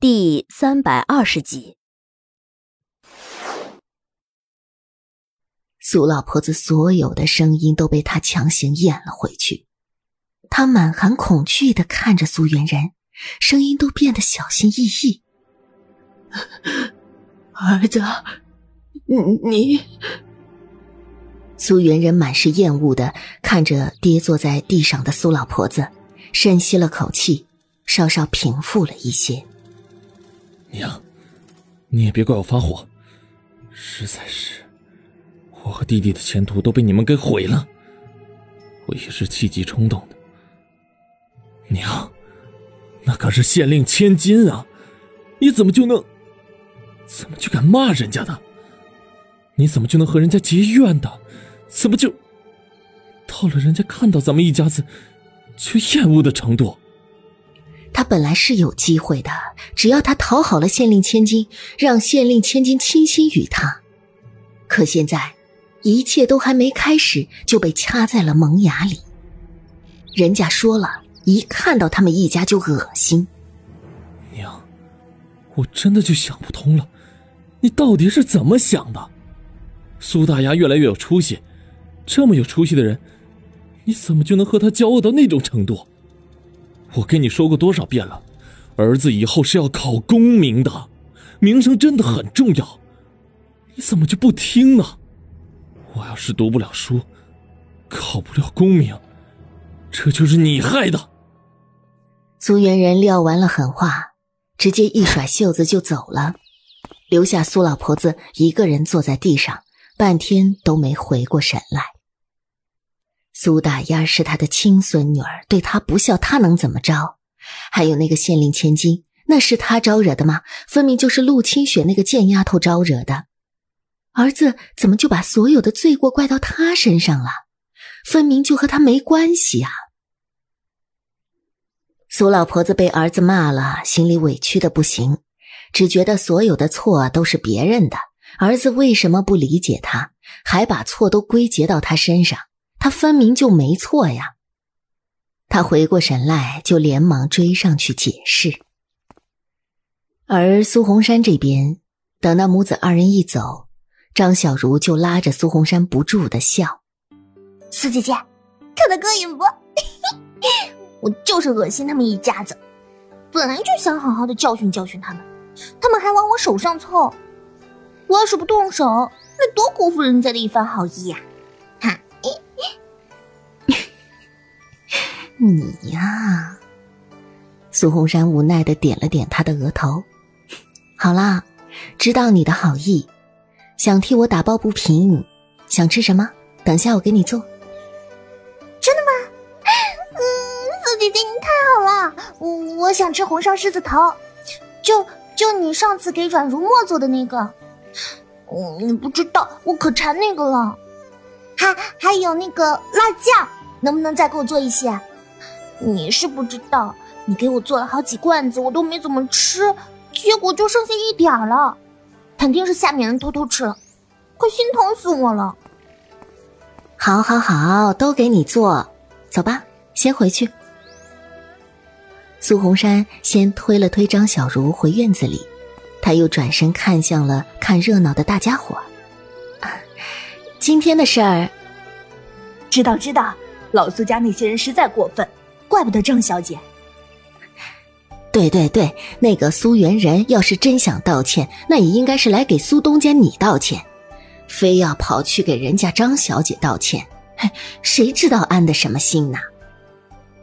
第320集。苏老婆子所有的声音都被她强行咽了回去，她满含恐惧地看着苏元人，声音都变得小心翼翼。儿子，你……苏元人满是厌恶地看着跌坐在地上的苏老婆子，深吸了口气，稍稍平复了一些。娘，你也别怪我发火，实在是我和弟弟的前途都被你们给毁了，我也是气急冲动的。娘，那可是县令千金啊，你怎么就敢骂人家的？你怎么就能和人家结怨的？怎么就到了人家看到咱们一家子就厌恶的程度？他本来是有机会的，只要他讨好了县令千金，让县令千金倾心于他。可现在，一切都还没开始，就被掐在了萌芽里。人家说了，一看到他们一家就恶心。娘，我真的就想不通了，你到底是怎么想的？苏大牙越来越有出息，这么有出息的人，你怎么就能和他骄傲到那种程度？我跟你说过多少遍了，儿子以后是要考功名的，名声真的很重要，你怎么就不听呢？我要是读不了书，考不了功名，这就是你害的。苏元人撂完了狠话，直接一甩袖子就走了，留下苏老婆子一个人坐在地上，半天都没回过神来。苏大丫是他的亲孙女儿，对他不孝，他能怎么着？还有那个县令千金，那是他招惹的吗？分明就是陆清雪那个贱丫头招惹的。儿子怎么就把所有的罪过怪到他身上了？分明就和他没关系啊！苏老婆子被儿子骂了，心里委屈的不行，只觉得所有的错都是别人的，儿子为什么不理解他，还把错都归结到他身上？他分明就没错呀。他回过神来，就连忙追上去解释。而苏红山这边，等那母子二人一走，张小茹就拉着苏红山不住地笑。苏姐姐，看得过瘾不？我就是恶心他们一家子，本来就想好好的教训教训他们，他们还往我手上凑，我要是不动手，那多辜负人家的一番好意呀。你呀，苏红山无奈地点了点他的额头。好啦，知道你的好意，想替我打抱不平，想吃什么？等下我给你做。真的吗？苏姐姐你太好了，我想吃红烧狮子头，就你上次给阮如墨做的那个。你不知道，我可馋那个了。还有那个辣酱，能不能再给我做一些啊？你是不知道，你给我做了好几罐子，我都没怎么吃，结果就剩下一点了，肯定是下面人偷偷吃了，可心疼死我了。好，都给你做，走吧，先回去。苏红山先推了推张小茹回院子里，他又转身看向了看热闹的大家伙。今天的事儿，知道，老苏家那些人实在过分，怪不得张小姐。对，那个苏元人要是真想道歉，那也应该是来给苏东家你道歉，非要跑去给人家张小姐道歉，谁知道安的什么心呢？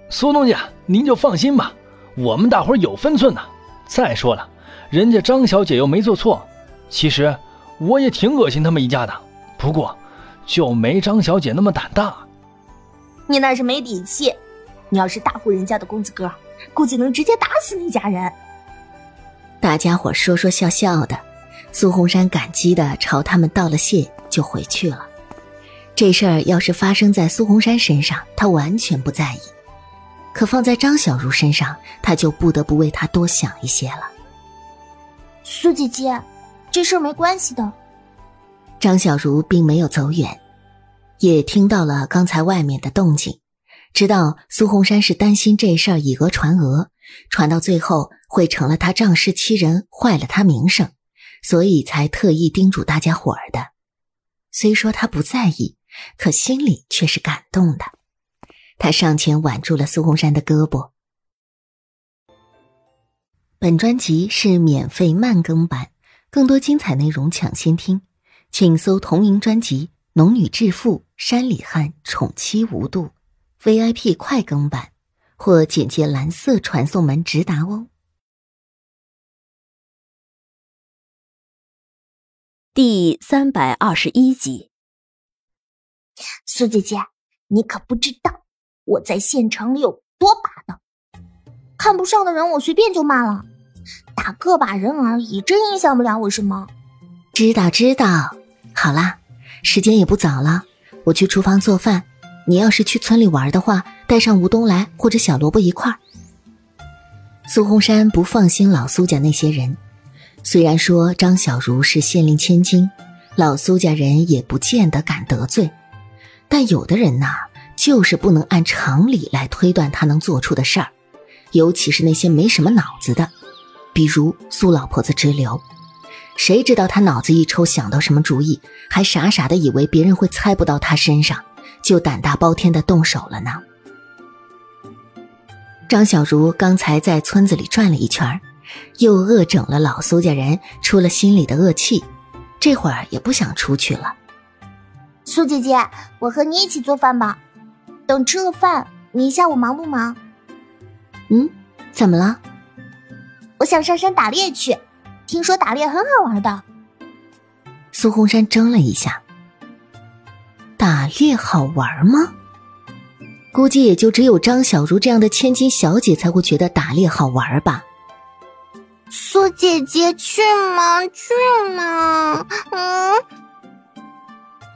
苏东家，您就放心吧，我们大伙儿有分寸呢。再说了，人家张小姐又没做错，其实我也挺恶心他们一家的，不过就没张小姐那么胆大。你那是没底气，你要是大户人家的公子哥，估计能直接打死那家人。大家伙说说笑笑的，苏红山感激的朝他们道了谢就回去了。这事儿要是发生在苏红山身上，他完全不在意，可放在张小茹身上，他就不得不为他多想一些了。苏姐姐，这事儿没关系的。张小茹并没有走远，也听到了刚才外面的动静，知道苏红山是担心这事儿以讹传讹，传到最后会成了他仗势欺人，坏了他名声，所以才特意叮嘱大家伙儿的。虽说他不在意，可心里却是感动的。他上前挽住了苏红山的胳膊。本专辑是免费慢更版，更多精彩内容抢先听，请搜同名专辑《农女致富》《山里汉宠妻无度》 VIP 快更版，或简介蓝色传送门直达哦。第321集。苏姐姐，你可不知道我在县城里有多霸道，看不上的人我随便就骂了，打个把人而已，真影响不了我什么。知道知道，好啦，时间也不早了，我去厨房做饭，你要是去村里玩的话，带上吴东来或者小萝卜一块儿。苏红山不放心老苏家那些人，虽然说张小茹是县令千金，老苏家人也不见得敢得罪，但有的人呐，就是不能按常理来推断他能做出的事儿，尤其是那些没什么脑子的，比如苏老婆子直流，谁知道他脑子一抽想到什么主意，还傻傻的以为别人会猜不到他身上，就胆大包天的动手了呢。张小茹刚才在村子里转了一圈，又恶整了老苏家人，出了心里的恶气，这会儿也不想出去了。苏姐姐，我和你一起做饭吧，等吃了饭你一下午忙不忙？怎么了？我想上山打猎去，听说打猎很好玩的。苏红山怔了一下，打猎好玩吗？估计也就只有张小茹这样的千金小姐才会觉得打猎好玩吧。苏姐姐，去吗？去吗？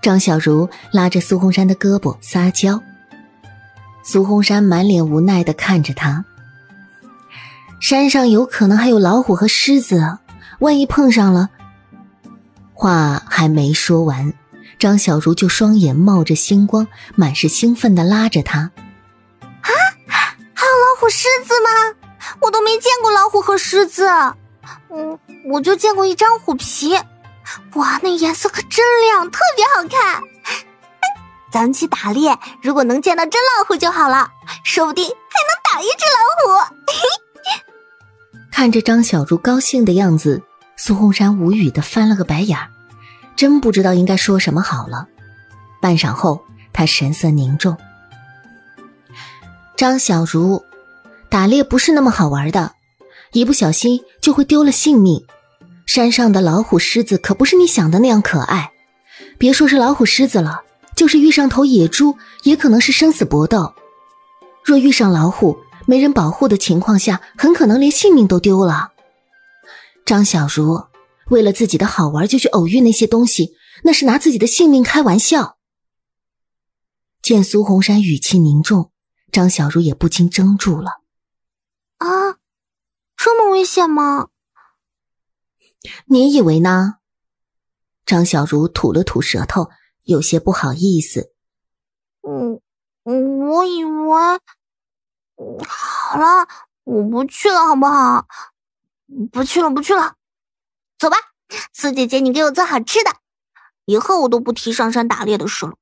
张小茹拉着苏红山的胳膊撒娇。苏红山满脸无奈地看着他。山上有可能还有老虎和狮子，万一碰上了……话还没说完，张小茹就双眼冒着星光，满是兴奋地拉着他。啊，还有老虎狮子吗？我都没见过老虎和狮子，我就见过一张虎皮，哇，那颜色可真亮，特别好看。咱们去打猎，如果能见到真老虎就好了，说不定还能打一只老虎。看着张小茹高兴的样子，苏红山无语地翻了个白眼，真不知道应该说什么好了。半晌后，他神色凝重。张小茹，打猎不是那么好玩的，一不小心就会丢了性命。山上的老虎狮子可不是你想的那样可爱，别说是老虎狮子了，就是遇上头野猪也可能是生死搏斗，若遇上老虎没人保护的情况下，很可能连性命都丢了。张小茹为了自己的好玩就去偶遇那些东西，那是拿自己的性命开玩笑。见苏红山语气凝重，张小茹也不禁怔住了。啊，这么危险吗？你以为呢？张小茹吐了吐舌头，有些不好意思。我以为……好了，我不去了好不好？不去了。走吧，苏姐姐，你给我做好吃的，以后我都不提上山打猎的事了。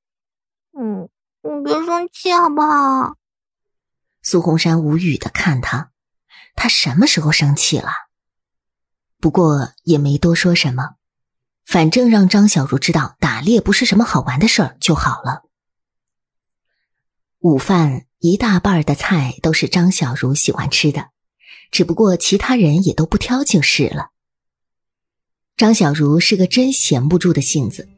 你别生气好不好？苏红山无语地看他，他什么时候生气了？不过也没多说什么，反正让张小茹知道打猎不是什么好玩的事儿就好了。午饭一大半的菜都是张小茹喜欢吃的，只不过其他人也都不挑就是了。张小茹是个真闲不住的性子，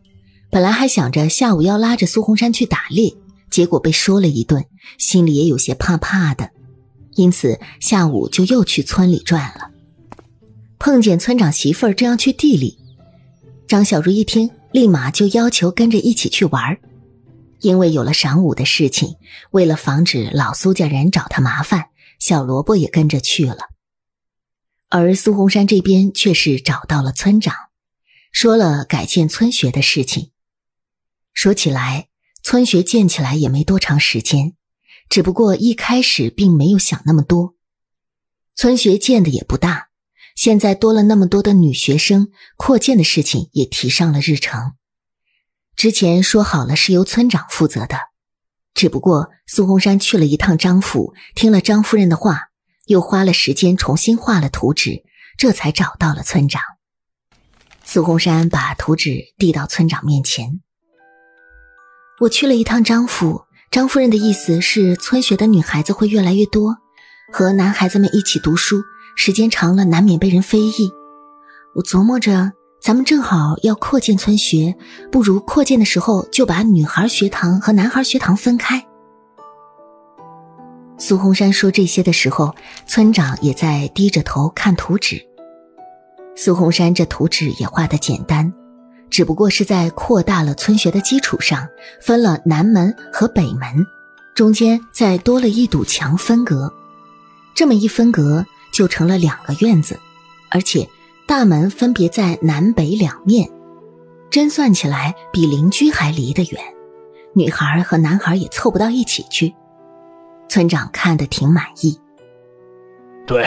本来还想着下午要拉着苏红山去打猎，结果被说了一顿，心里也有些怕怕的，因此下午就又去村里转了。碰见村长媳妇儿正要去地里，张小茹一听立马就要求跟着一起去玩。因为有了晌午的事情，为了防止老苏家人找他麻烦，小萝卜也跟着去了。而苏红山这边却是找到了村长，说了改建村学的事情。说起来，村学建起来也没多长时间，只不过一开始并没有想那么多。村学建的也不大，现在多了那么多的女学生，扩建的事情也提上了日程。之前说好了是由村长负责的，只不过苏洪山去了一趟张府，听了张夫人的话，又花了时间重新画了图纸，这才找到了村长。苏洪山把图纸递到村长面前。我去了一趟张府，张夫人的意思是村学的女孩子会越来越多，和男孩子们一起读书，时间长了难免被人非议。我琢磨着，咱们正好要扩建村学，不如扩建的时候就把女孩学堂和男孩学堂分开。苏洪山说这些的时候，村长也在低着头看图纸。苏洪山这图纸也画得简单，只不过是在扩大了村学的基础上，分了南门和北门，中间再多了一堵墙分隔。这么一分隔就成了两个院子，而且大门分别在南北两面，真算起来比邻居还离得远，女孩和男孩也凑不到一起去。村长看得挺满意。对，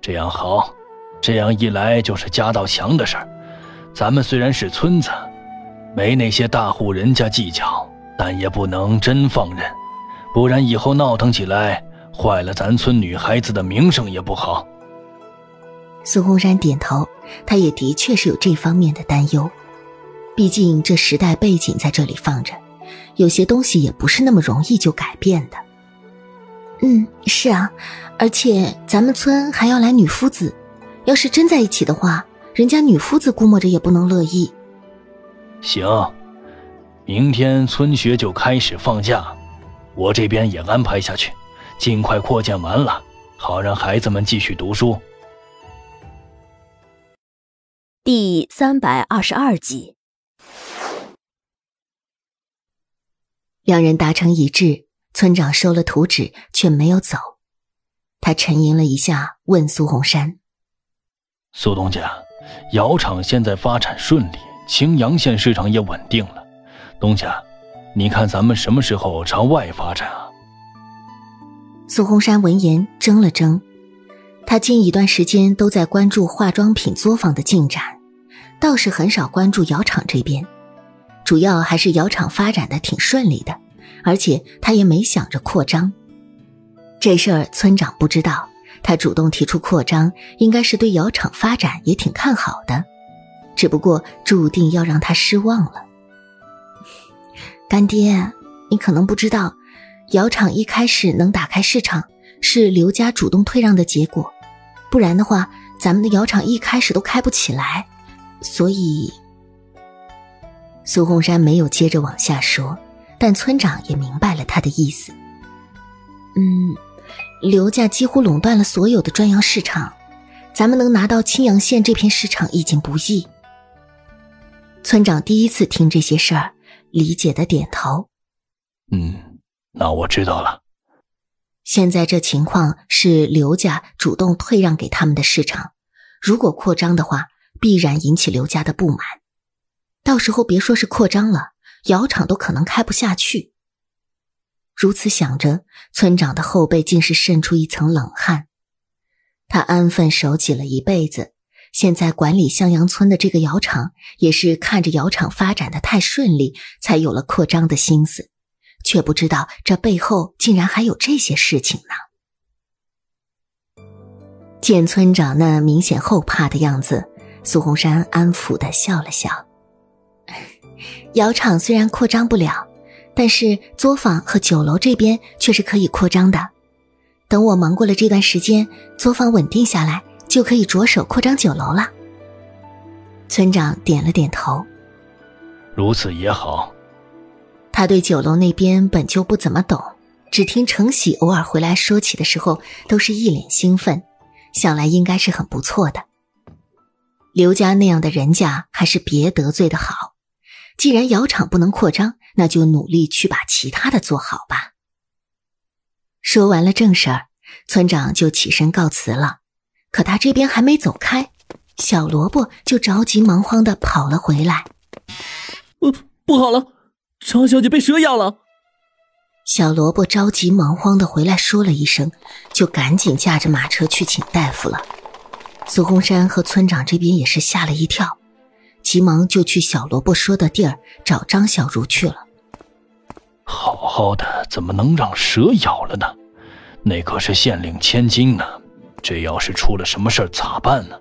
这样好，这样一来就是家道强的事儿。咱们虽然是村子，没那些大户人家计较，但也不能真放任，不然以后闹腾起来，坏了咱村女孩子的名声也不好。苏洪山点头，他也的确是有这方面的担忧，毕竟这时代背景在这里放着，有些东西也不是那么容易就改变的。是啊，而且咱们村还要来女夫子，要是真在一起的话，人家女夫子估摸着也不能乐意。行，明天村学就开始放假，我这边也安排下去，尽快扩建完了，好让孩子们继续读书。第322集。两人达成一致，村长收了图纸却没有走。他沉吟了一下，问苏洪山：苏东家，窑厂现在发展顺利，青阳县市场也稳定了。东家，你看咱们什么时候朝外发展啊？苏洪山闻言怔了怔，他近一段时间都在关注化妆品作坊的进展，倒是很少关注窑厂这边，主要还是窑厂发展的挺顺利的，而且他也没想着扩张。这事儿村长不知道，他主动提出扩张，应该是对窑厂发展也挺看好的，只不过注定要让他失望了。干爹，你可能不知道，窑厂一开始能打开市场，是刘家主动退让的结果，不然的话，咱们的窑厂一开始都开不起来。所以，苏洪山没有接着往下说，但村长也明白了他的意思。刘家几乎垄断了所有的砖窑市场，咱们能拿到青阳县这片市场已经不易。村长第一次听这些事儿，理解的点头。那我知道了。现在这情况是刘家主动退让给他们的市场，如果扩张的话，必然引起刘家的不满。到时候别说是扩张了，窑厂都可能开不下去。如此想着，村长的后背竟是渗出一层冷汗。他安分守己了一辈子，现在管理向阳村的这个窑厂，也是看着窑厂发展的太顺利，才有了扩张的心思，却不知道这背后竟然还有这些事情呢。见村长那明显后怕的样子，苏洪山安抚地笑了笑。窑厂虽然扩张不了，但是作坊和酒楼这边却是可以扩张的。等我忙过了这段时间，作坊稳定下来，就可以着手扩张酒楼了。村长点了点头。如此也好。他对酒楼那边本就不怎么懂，只听程喜偶尔回来说起的时候，都是一脸兴奋，想来应该是很不错的。刘家那样的人家还是别得罪的好。既然窑厂不能扩张，那就努力去把其他的做好吧。说完了正事儿，村长就起身告辞了。可他这边还没走开，小萝卜就着急忙慌地跑了回来。不好了，常小姐被蛇咬了！小萝卜着急忙慌地回来说了一声，就赶紧驾着马车去请大夫了。苏洪山和村长这边也是吓了一跳，急忙就去小萝卜说的地儿找张小茹去了。好好的怎么能让蛇咬了呢？那可是县令千金呢，这要是出了什么事儿咋办呢？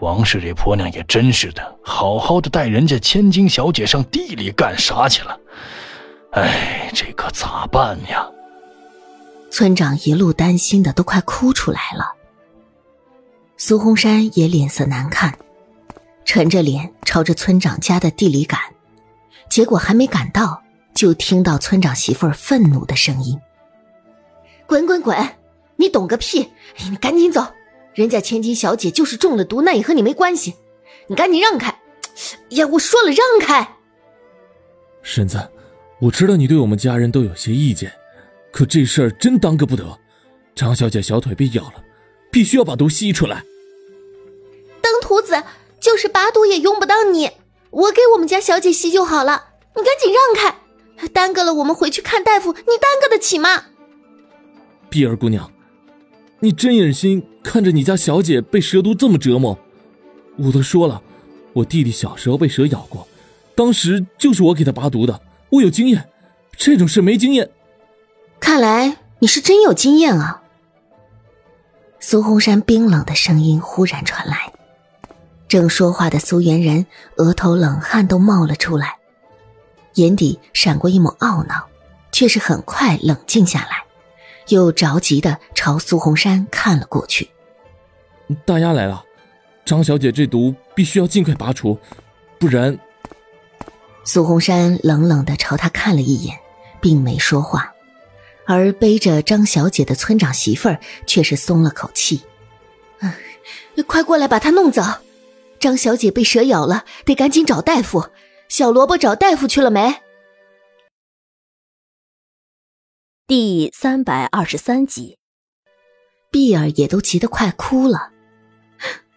王氏这婆娘也真是的，好好的带人家千金小姐上地里干啥去了？哎，这可咋办呀？村长一路担心的都快哭出来了。苏洪山也脸色难看，沉着脸朝着村长家的地里赶，结果还没赶到，就听到村长媳妇儿愤怒的声音：“滚滚滚，你懂个屁！你赶紧走！人家千金小姐就是中了毒，那也和你没关系，你赶紧让开！呀，我说了让开！”婶子，我知道你对我们家人都有些意见，可这事儿真耽搁不得。张小姐小腿被咬了，必须要把毒吸出来。当徒子就是拔毒也用不到你，我给我们家小姐吸就好了，你赶紧让开，耽搁了我们回去看大夫，你耽搁得起吗？碧儿姑娘，你真忍心看着你家小姐被蛇毒这么折磨？我都说了，我弟弟小时候被蛇咬过，当时就是我给他拔毒的，我有经验，这种事没经验。看来你是真有经验啊。苏洪山冰冷的声音忽然传来，正说话的苏元仁额头冷汗都冒了出来，眼底闪过一抹懊恼，却是很快冷静下来，又着急地朝苏洪山看了过去。大丫来了，张小姐这毒必须要尽快拔除，不然……苏洪山冷冷地朝他看了一眼，并没说话，而背着张小姐的村长媳妇儿却是松了口气。快过来把她弄走，张小姐被蛇咬了，得赶紧找大夫。小萝卜找大夫去了没？第323集。碧儿也都急得快哭了，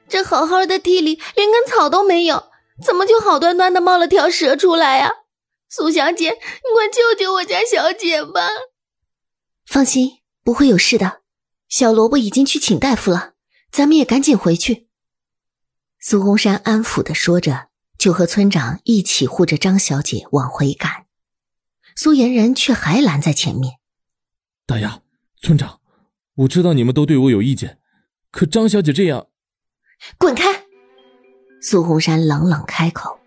这好好的地里连根草都没有，怎么就好端端的冒了条蛇出来呀？苏小姐，你快救救我家小姐吧。放心，不会有事的，小萝卜已经去请大夫了，咱们也赶紧回去。苏洪山安抚地说着，就和村长一起护着张小姐往回赶，苏延仁却还拦在前面。大丫，村长，我知道你们都对我有意见，可张小姐这样……滚开！苏洪山冷冷开口，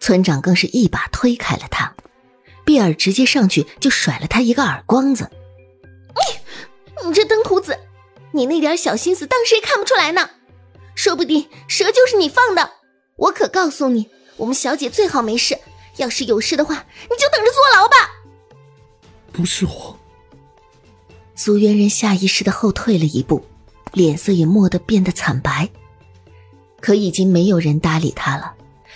村长更是一把推开了他，碧儿直接上去就甩了他一个耳光子。你这登徒子，你那点小心思当时也看不出来呢，说不定蛇就是你放的。我可告诉你，我们小姐最好没事，要是有事的话，你就等着坐牢吧。不是我。苏元仁下意识地后退了一步，脸色也蓦地变得惨白。可已经没有人搭理他了，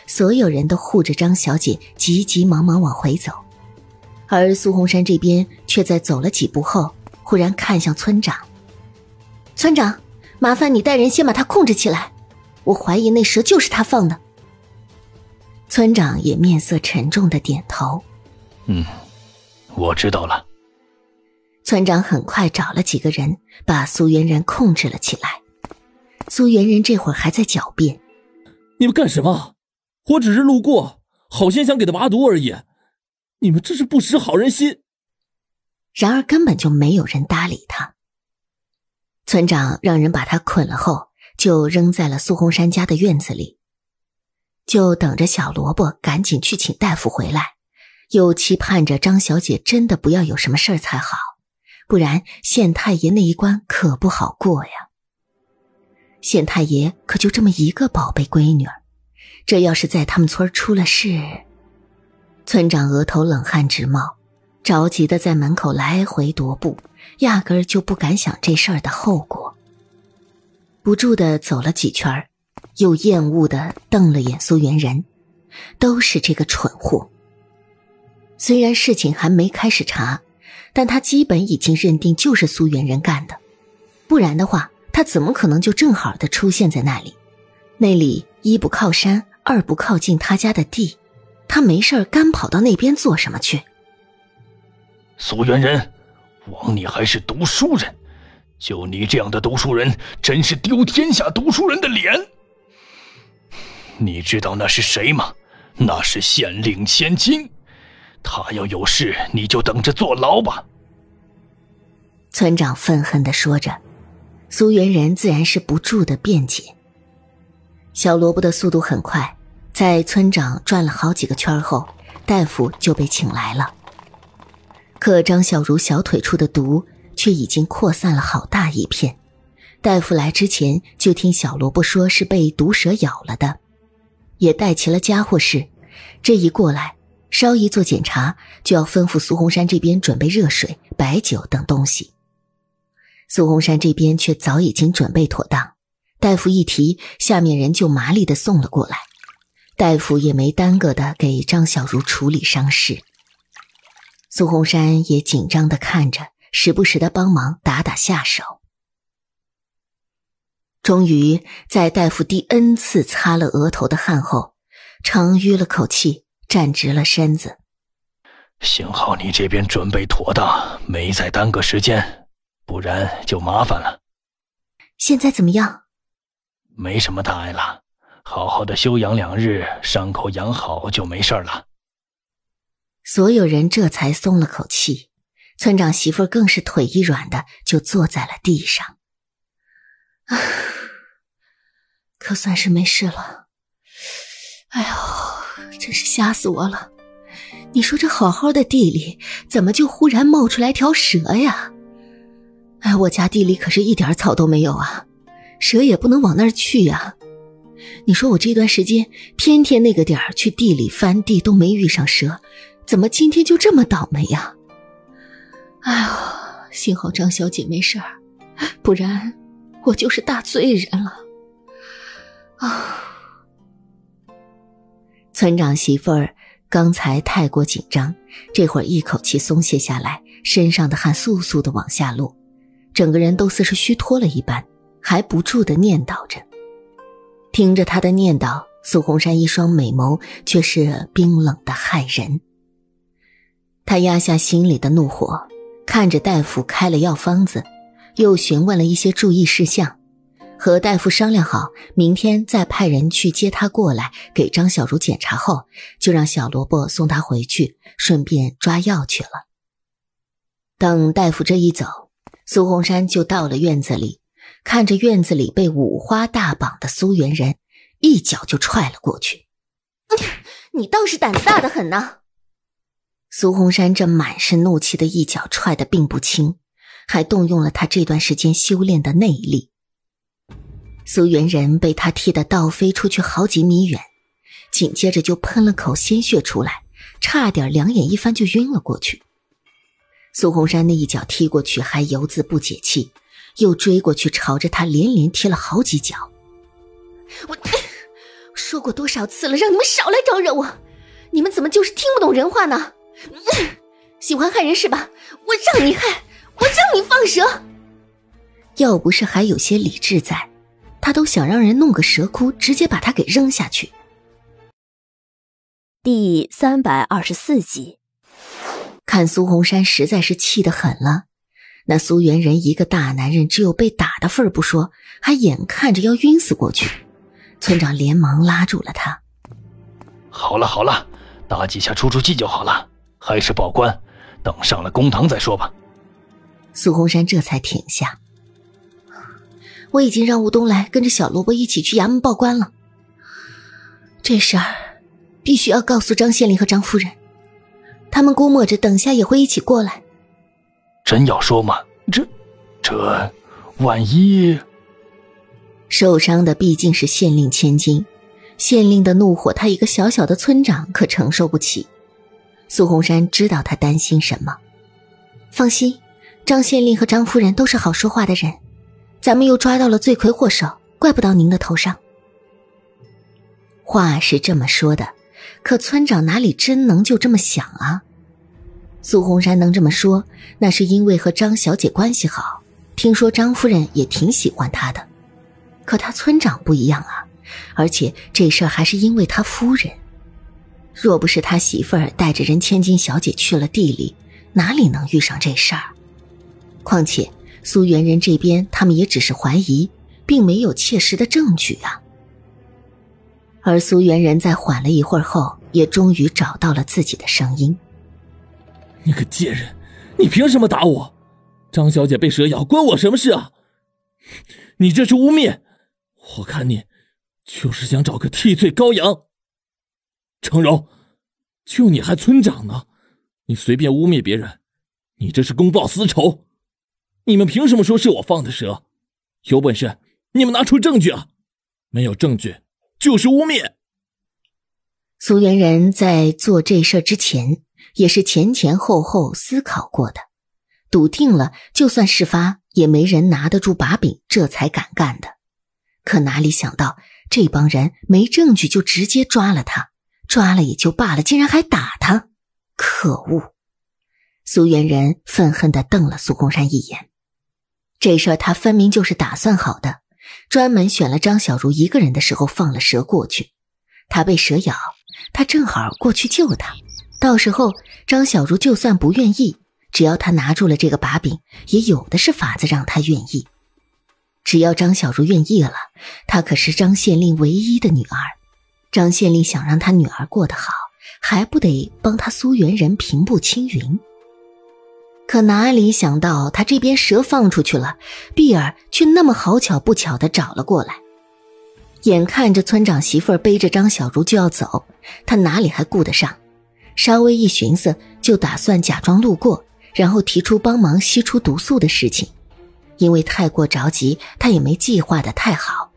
所有人都护着张小姐急急忙忙往回走，而苏洪山这边却在走了几步后，忽然看向村长。村长，麻烦你带人先把他控制起来，我怀疑那蛇就是他放的。村长也面色沉重地点头。我知道了。村长很快找了几个人，把苏元仁控制了起来。苏元仁这会儿还在狡辩：你们干什么？我只是路过，好心想给他拔毒而已，你们这是不识好人心。然而根本就没有人搭理他。村长让人把他捆了后，就扔在了苏洪山家的院子里，就等着小萝卜赶紧去请大夫回来，又期盼着张小姐真的不要有什么事儿才好，不然县太爷那一关可不好过呀。县太爷可就这么一个宝贝闺女儿，这要是在他们村出了事……村长额头冷汗直冒，着急的在门口来回踱步，压根儿就不敢想这事儿的后果，不住地走了几圈，又厌恶地瞪了眼苏元仁，都是这个蠢货。虽然事情还没开始查，但他基本已经认定就是苏元仁干的，不然的话他怎么可能就正好地出现在那里？那里一不靠山，二不靠近他家的地，他没事干跑到那边做什么去？苏元人，枉你还是读书人，就你这样的读书人，真是丢天下读书人的脸。你知道那是谁吗？那是县令千金，他要有事，你就等着坐牢吧。”村长愤恨地说着，苏元人自然是不住的辩解。小萝卜的速度很快，在村长转了好几个圈后，大夫就被请来了。可张小茹小腿处的毒却已经扩散了好大一片，大夫来之前就听小萝卜说是被毒蛇咬了的，也带齐了家伙事。这一过来，稍一做检查，就要吩咐苏红山这边准备热水、白酒等东西。苏红山这边却早已经准备妥当，大夫一提，下面人就麻利地送了过来。大夫也没耽搁地给张小茹处理伤势。苏红山也紧张地看着，时不时地帮忙打打下手。终于在大夫第 N 次擦了额头的汗后，长吁了口气，站直了身子。幸好你这边准备妥当，没再耽搁时间，不然就麻烦了。现在怎么样？没什么大碍了，好好的休养两日，伤口养好就没事了。所有人这才松了口气，村长媳妇更是腿一软的就坐在了地上。啊，可算是没事了。哎呦，真是吓死我了！你说这好好的地里，怎么就忽然冒出来条蛇呀？哎，我家地里可是一点草都没有啊，蛇也不能往那儿去呀。你说我这段时间天天那个点儿去地里翻地都没遇上蛇，怎么今天就这么倒霉呀？哎呦，幸好张小姐没事儿，不然我就是大罪人了。啊！村长媳妇儿刚才太过紧张，这会儿一口气松懈下来，身上的汗簌簌地往下落，整个人都似是虚脱了一般，还不住地念叨着。听着他的念叨，苏红山一双美眸却是冰冷的骇人。他压下心里的怒火，看着大夫开了药方子，又询问了一些注意事项，和大夫商量好明天再派人去接他过来给张小茹检查后，就让小萝卜送他回去，顺便抓药去了。等大夫这一走，苏红山就到了院子里，看着院子里被五花大绑的苏元人，一脚就踹了过去。你倒是胆子大得很呐！苏红山这满是怒气的一脚踹得并不轻，还动用了他这段时间修炼的内力。苏元人被他踢得倒飞出去好几米远，紧接着就喷了口鲜血出来，差点两眼一翻就晕了过去。苏红山那一脚踢过去还犹自不解气，又追过去朝着他连连踢了好几脚。我说过多少次了，让你们少来招惹我，你们怎么就是听不懂人话呢？喜欢害人是吧？我让你害，我让你放蛇。要不是还有些理智在，他都想让人弄个蛇窟，直接把他给扔下去。第324集。看苏红山实在是气得很了，那苏元人一个大男人只有被打的份儿不说，还眼看着要晕死过去。村长连忙拉住了他。好了好了，打几下出出气就好了，还是报官，等上了公堂再说吧。苏红山这才停下。我已经让吴东来跟着小萝卜一起去衙门报官了，这事儿必须要告诉张县令和张夫人，他们估摸着等下也会一起过来。真要说吗？这万一……受伤的毕竟是县令千金，县令的怒火他一个小小的村长可承受不起。苏红山知道他担心什么。放心，张县令和张夫人都是好说话的人，咱们又抓到了罪魁祸首，怪不到您的头上。话是这么说的，可村长哪里真能就这么想啊？苏红山能这么说，那是因为和张小姐关系好，听说张夫人也挺喜欢她的。可她村长不一样啊，而且这事儿还是因为她夫人。若不是她媳妇儿带着人千金小姐去了地里，哪里能遇上这事儿？况且苏元人这边他们也只是怀疑，并没有切实的证据啊。而苏元人在缓了一会儿后，也终于找到了自己的声音：“你个贱人，你凭什么打我？张小姐被蛇咬，关我什么事啊？你这是污蔑！我看你就是想找个替罪羔羊。程柔，就你还村长呢，你随便污蔑别人，你这是公报私仇！你们凭什么说是我放的蛇？有本事你们拿出证据啊！没有证据。”就是污蔑。苏元人在做这事之前，也是前后后思考过的，笃定了就算事发也没人拿得住把柄，这才敢干的。可哪里想到这帮人没证据就直接抓了他，抓了也就罢了，竟然还打他，可恶！苏元人愤恨地瞪了苏公山一眼，这事儿他分明就是打算好的。专门选了张小茹一个人的时候放了蛇过去，她被蛇咬，他正好过去救她。到时候张小茹就算不愿意，只要她拿住了这个把柄，也有的是法子让她愿意。只要张小茹愿意了，她可是张县令唯一的女儿，张县令想让她女儿过得好，还不得帮她苏元人平步青云？可哪里想到他这边蛇放出去了，碧儿却那么好巧不巧地找了过来。眼看着村长媳妇儿背着张小茹就要走，他哪里还顾得上，稍微一寻思就打算假装路过，然后提出帮忙吸出毒素的事情。因为太过着急，他也没计划得太好，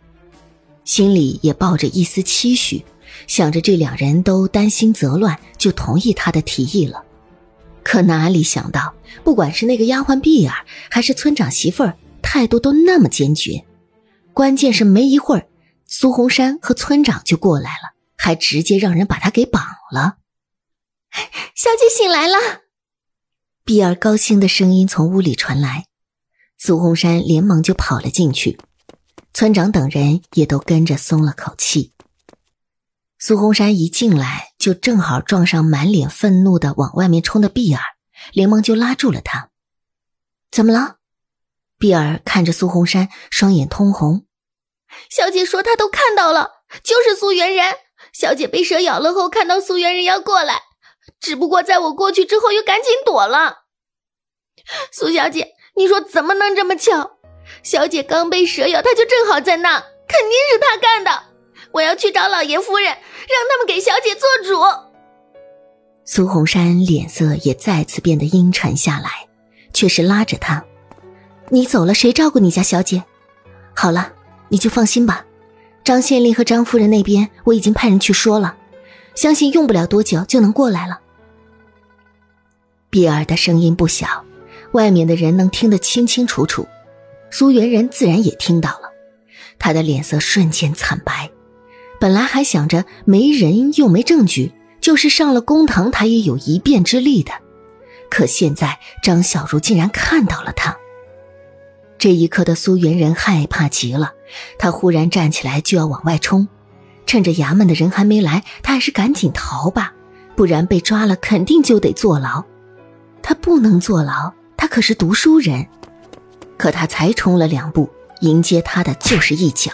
心里也抱着一丝期许，想着这两人都担心则乱，就同意他的提议了。可哪里想到，不管是那个丫鬟碧儿还是村长媳妇儿，态度都那么坚决。关键是没一会儿，苏红山和村长就过来了，还直接让人把他给绑了。小姐醒来了！碧儿高兴的声音从屋里传来，苏红山连忙就跑了进去，村长等人也都跟着松了口气。苏红山一进来就正好撞上满脸愤怒的往外面冲的碧儿，连忙就拉住了他。怎么了？碧儿看着苏红山双眼通红。小姐说她都看到了，就是苏元人，小姐被蛇咬了后看到苏元人要过来，只不过在我过去之后又赶紧躲了。苏小姐，你说怎么能这么巧？小姐刚被蛇咬，她就正好在那，肯定是她干的。我要去找老爷夫人，让他们给小姐做主。苏红山脸色也再次变得阴沉下来，却是拉着他：你走了谁照顾你家小姐？好了，你就放心吧，张县令和张夫人那边我已经派人去说了，相信用不了多久就能过来了。碧儿的声音不小，外面的人能听得清清楚楚，苏元人自然也听到了，他的脸色瞬间惨白。本来还想着没人又没证据，就是上了公堂他也有一辩之力的，可现在张小茹竟然看到了他。这一刻的苏元人害怕极了，他忽然站起来就要往外冲，趁着衙门的人还没来，他还是赶紧逃吧，不然被抓了肯定就得坐牢。他不能坐牢，他可是读书人。可他才冲了两步，迎接他的就是一脚。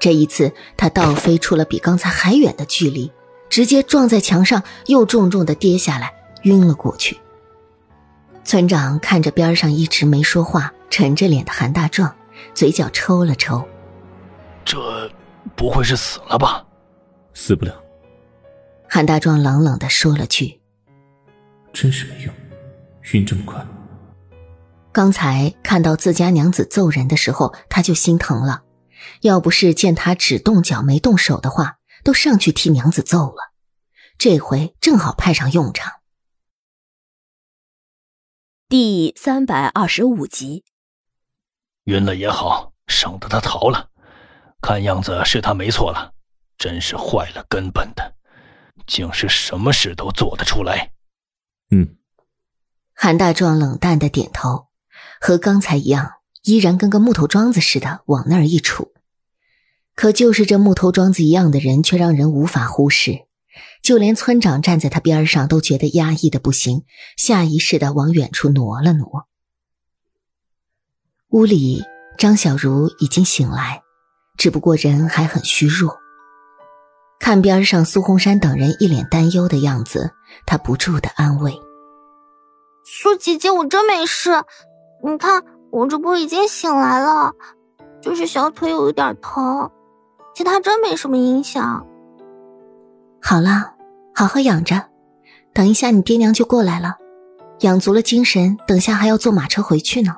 这一次他倒飞出了比刚才还远的距离，直接撞在墙上，又重重地跌下来，晕了过去。村长看着边上一直没说话沉着脸的韩大壮，嘴角抽了抽。这不会是死了吧？死不了。韩大壮冷冷地说了句。真是没用，晕这么快。刚才看到自家娘子揍人的时候他就心疼了，要不是见他只动脚没动手的话，都上去替娘子揍了。这回正好派上用场。第325集。晕了也好，省得他逃了。看样子是他没错了，真是坏了根本的，竟是什么事都做得出来。嗯。韩大壮冷淡的点头，和刚才一样，依然跟个木头桩子似的往那儿一杵。可就是这木头桩子一样的人，却让人无法忽视。就连村长站在他边上都觉得压抑的不行，下意识地往远处挪了挪。屋里，张小茹已经醒来，只不过人还很虚弱。看边上苏红山等人一脸担忧的样子，她不住地安慰。苏姐姐，我真没事，你看我这不已经醒来了，就是小腿有一点疼，其他真没什么影响。好了，好好养着，等一下你爹娘就过来了，养足了精神，等下还要坐马车回去呢。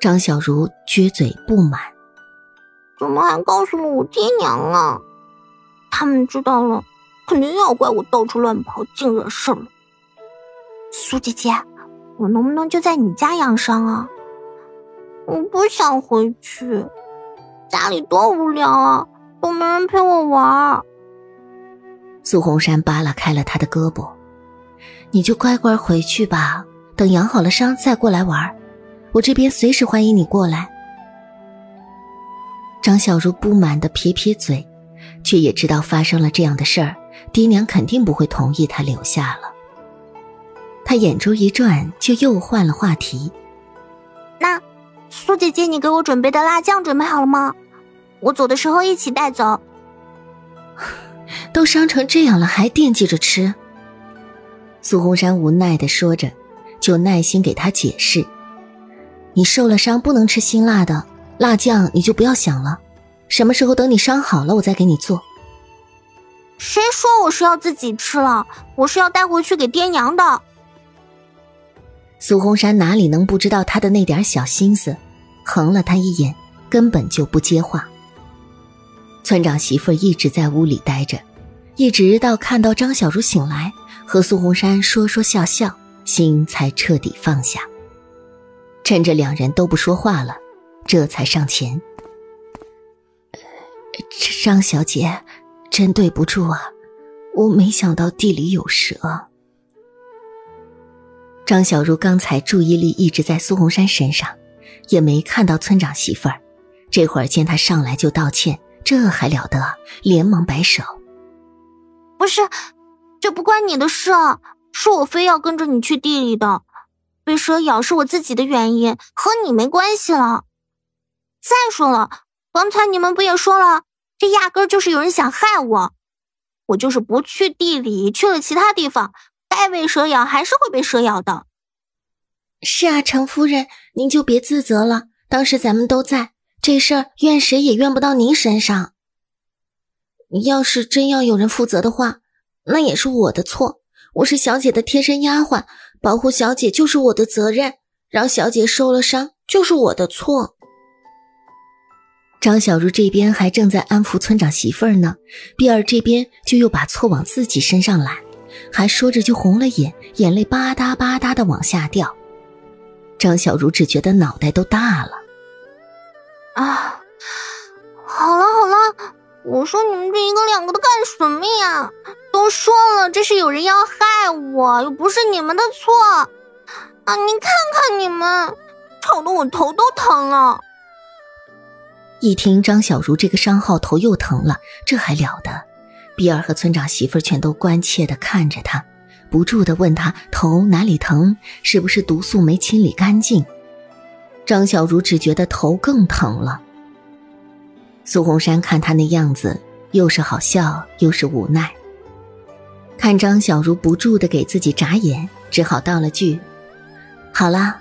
张小茹撅嘴不满，怎么还告诉了我爹娘啊？他们知道了，肯定要怪我到处乱跑，净惹事了。苏姐姐，我能不能就在你家养伤啊？我不想回去，家里多无聊啊，都没人陪我玩。苏红山扒拉开了他的胳膊，你就乖乖回去吧，等养好了伤再过来玩，我这边随时欢迎你过来。张小茹不满地撇撇嘴，却也知道发生了这样的事儿，爹娘肯定不会同意她留下了。她眼珠一转，就又换了话题。那苏姐姐，你给我准备的辣酱准备好了吗？我走的时候一起带走。都伤成这样了，还惦记着吃。苏红山无奈地说着，就耐心给他解释。你受了伤不能吃辛辣的，辣酱你就不要想了，什么时候等你伤好了我再给你做。谁说我是要自己吃了，我是要带回去给爹娘的。苏红山哪里能不知道他的那点小心思，横了他一眼，根本就不接话。村长媳妇一直在屋里待着，一直到看到张小茹醒来，和苏红山说说笑笑，心才彻底放下。趁着两人都不说话了，这才上前。张小姐，真对不住啊，我没想到地里有蛇。张小茹刚才注意力一直在苏红山身上，也没看到村长媳妇儿。这会儿见他上来就道歉，这还了得，连忙摆手。不是，这不关你的事啊，是我非要跟着你去地里的，被蛇咬是我自己的原因，和你没关系了。再说了，刚才你们不也说了，这压根就是有人想害我，我就是不去地里，去了其他地方，该被蛇咬还是会被蛇咬的。是啊，程夫人，您就别自责了，当时咱们都在。这事儿怨谁也怨不到您身上。要是真要有人负责的话，那也是我的错，我是小姐的贴身丫鬟，保护小姐就是我的责任，让小姐受了伤就是我的错。张小茹这边还正在安抚村长媳妇儿呢，碧儿这边就又把错往自己身上揽，还说着就红了眼，眼泪吧嗒吧嗒的往下掉。张小茹只觉得脑袋都大了。啊，好了好了，我说你们这一个两个的干什么呀？都说了这是有人要害我，又不是你们的错啊！你看看你们，吵得我头都疼了。一听张小茹这个伤号头又疼了，这还了得？比尔和村长媳妇全都关切地看着她，不住地问她头哪里疼，是不是毒素没清理干净？张小茹只觉得头更疼了。苏红山看她那样子，又是好笑又是无奈，看张小茹不住地给自己眨眼，只好道了句好啦，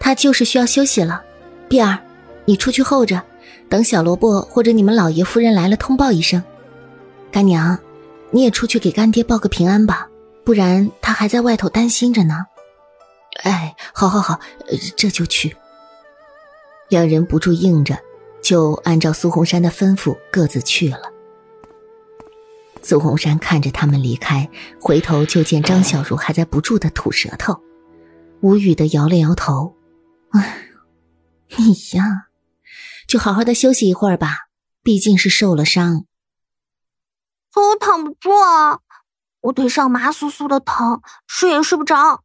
她就是需要休息了，碧儿你出去候着，等小萝卜或者你们老爷夫人来了通报一声。干娘，你也出去给干爹报个平安吧，不然他还在外头担心着呢。哎，好好好，这就去。两人不住应着，就按照苏红山的吩咐各自去了。苏红山看着他们离开，回头就见张小茹还在不住地吐舌头，无语地摇了摇头。你呀，就好好地休息一会儿吧，毕竟是受了伤。可我躺不住啊，我腿上麻酥酥的疼，睡也睡不着。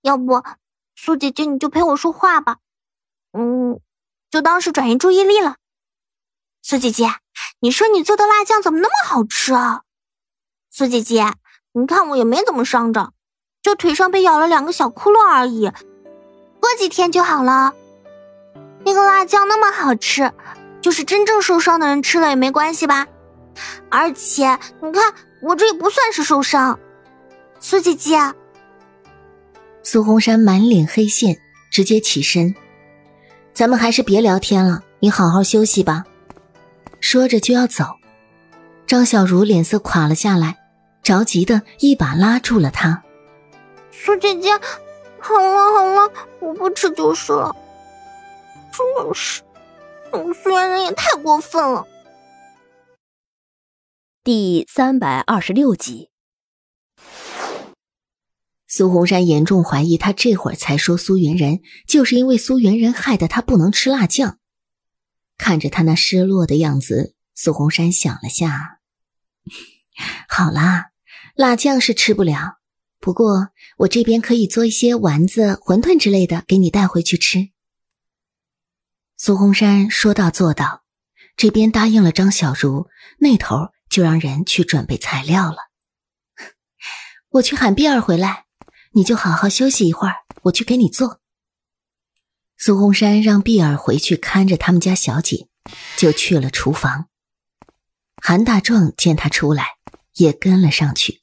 要不，苏姐姐你就陪我说话吧。就当是转移注意力了。苏姐姐，你说你做的辣酱怎么那么好吃啊？苏姐姐，你看我也没怎么伤着，就腿上被咬了2个小窟窿而已，过几天就好了。那个辣酱那么好吃，就是真正受伤的人吃了也没关系吧？而且你看我这也不算是受伤。苏姐姐。苏红山满脸黑线，直接起身，咱们还是别聊天了，你好好休息吧。说着就要走，张小茹脸色垮了下来，着急的一把拉住了她。苏姐姐，好了好了，我不吃就是了。真的是，我虽然人也太过分了。第326集。苏红山严重怀疑他这会儿才说苏元仁，就是因为苏元仁害得他不能吃辣酱。看着他那失落的样子，苏红山想了下，好啦，辣酱是吃不了，不过我这边可以做一些丸子、馄饨之类的给你带回去吃。苏红山说到做到，这边答应了张小茹，那头就让人去准备材料了。我去喊碧儿回来，你就好好休息一会儿，我去给你做。苏红山让碧儿回去看着他们家小姐，就去了厨房。韩大壮见他出来，也跟了上去。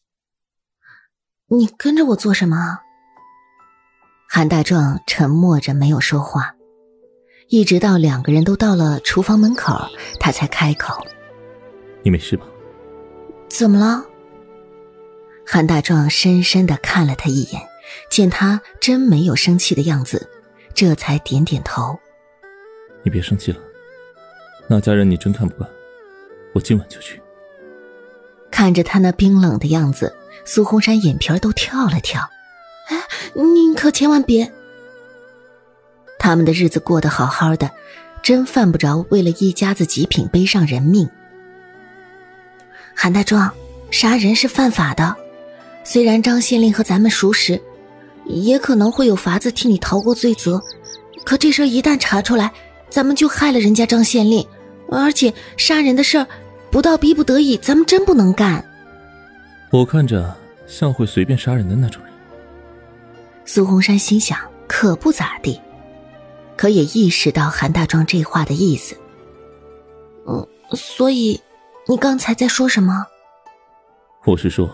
你跟着我做什么？韩大壮沉默着没有说话，一直到2个人都到了厨房门口，他才开口。你没事吧？怎么了？韩大壮深深地看了他一眼，见他真没有生气的样子，这才点点头。你别生气了，那家人你真看不惯，我今晚就去。看着他那冰冷的样子，苏红山眼皮儿都跳了跳。哎，您可千万别。他们的日子过得好好的，真犯不着为了一家子极品背上人命。韩大壮，杀人是犯法的。虽然张县令和咱们熟识，也可能会有法子替你逃过罪责，可这事儿一旦查出来，咱们就害了人家张县令，而且杀人的事儿不到逼不得已，咱们真不能干。我看着像会随便杀人的那种人。苏红山心想，可不咋地，可也意识到韩大壮这话的意思。所以你刚才在说什么？我是说，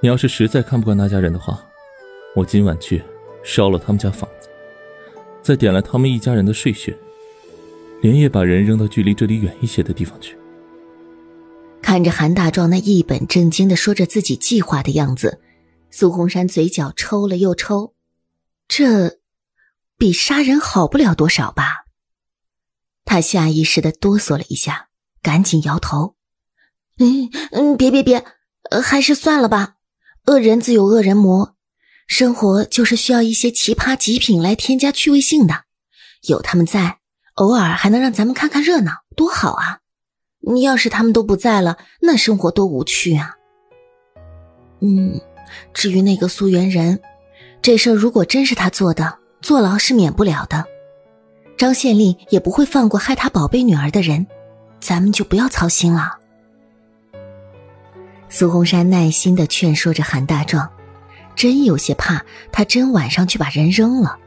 你要是实在看不惯那家人的话，我今晚去烧了他们家房子，再点了他们一家人的睡穴，连夜把人扔到距离这里远一些的地方去。看着韩大壮那一本正经地说着自己计划的样子，苏红山嘴角抽了又抽，这比杀人好不了多少吧。他下意识地哆嗦了一下，赶紧摇头。别，还是算了吧。恶人自有恶人磨，生活就是需要一些奇葩极品来添加趣味性的，有他们在，偶尔还能让咱们看看热闹，多好啊！你要是他们都不在了，那生活多无趣啊！至于那个苏元仁，这事儿如果真是他做的，坐牢是免不了的。张县令也不会放过害他宝贝女儿的人，咱们就不要操心了。苏红山耐心地劝说着韩大壮，真有些怕他真晚上去把人扔了。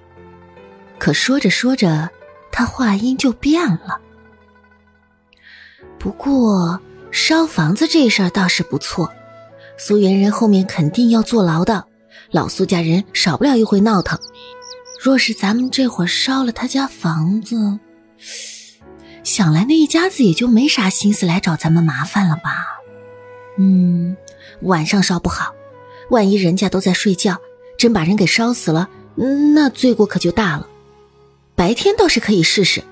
可说着说着，他话音就变了。不过烧房子这事儿倒是不错，苏元仁后面肯定要坐牢的，老苏家人少不了一回闹腾。若是咱们这会儿烧了他家房子，想来那一家子也就没啥心思来找咱们麻烦了吧。晚上烧不好，万一人家都在睡觉，真把人给烧死了，那罪过可就大了。白天倒是可以试试，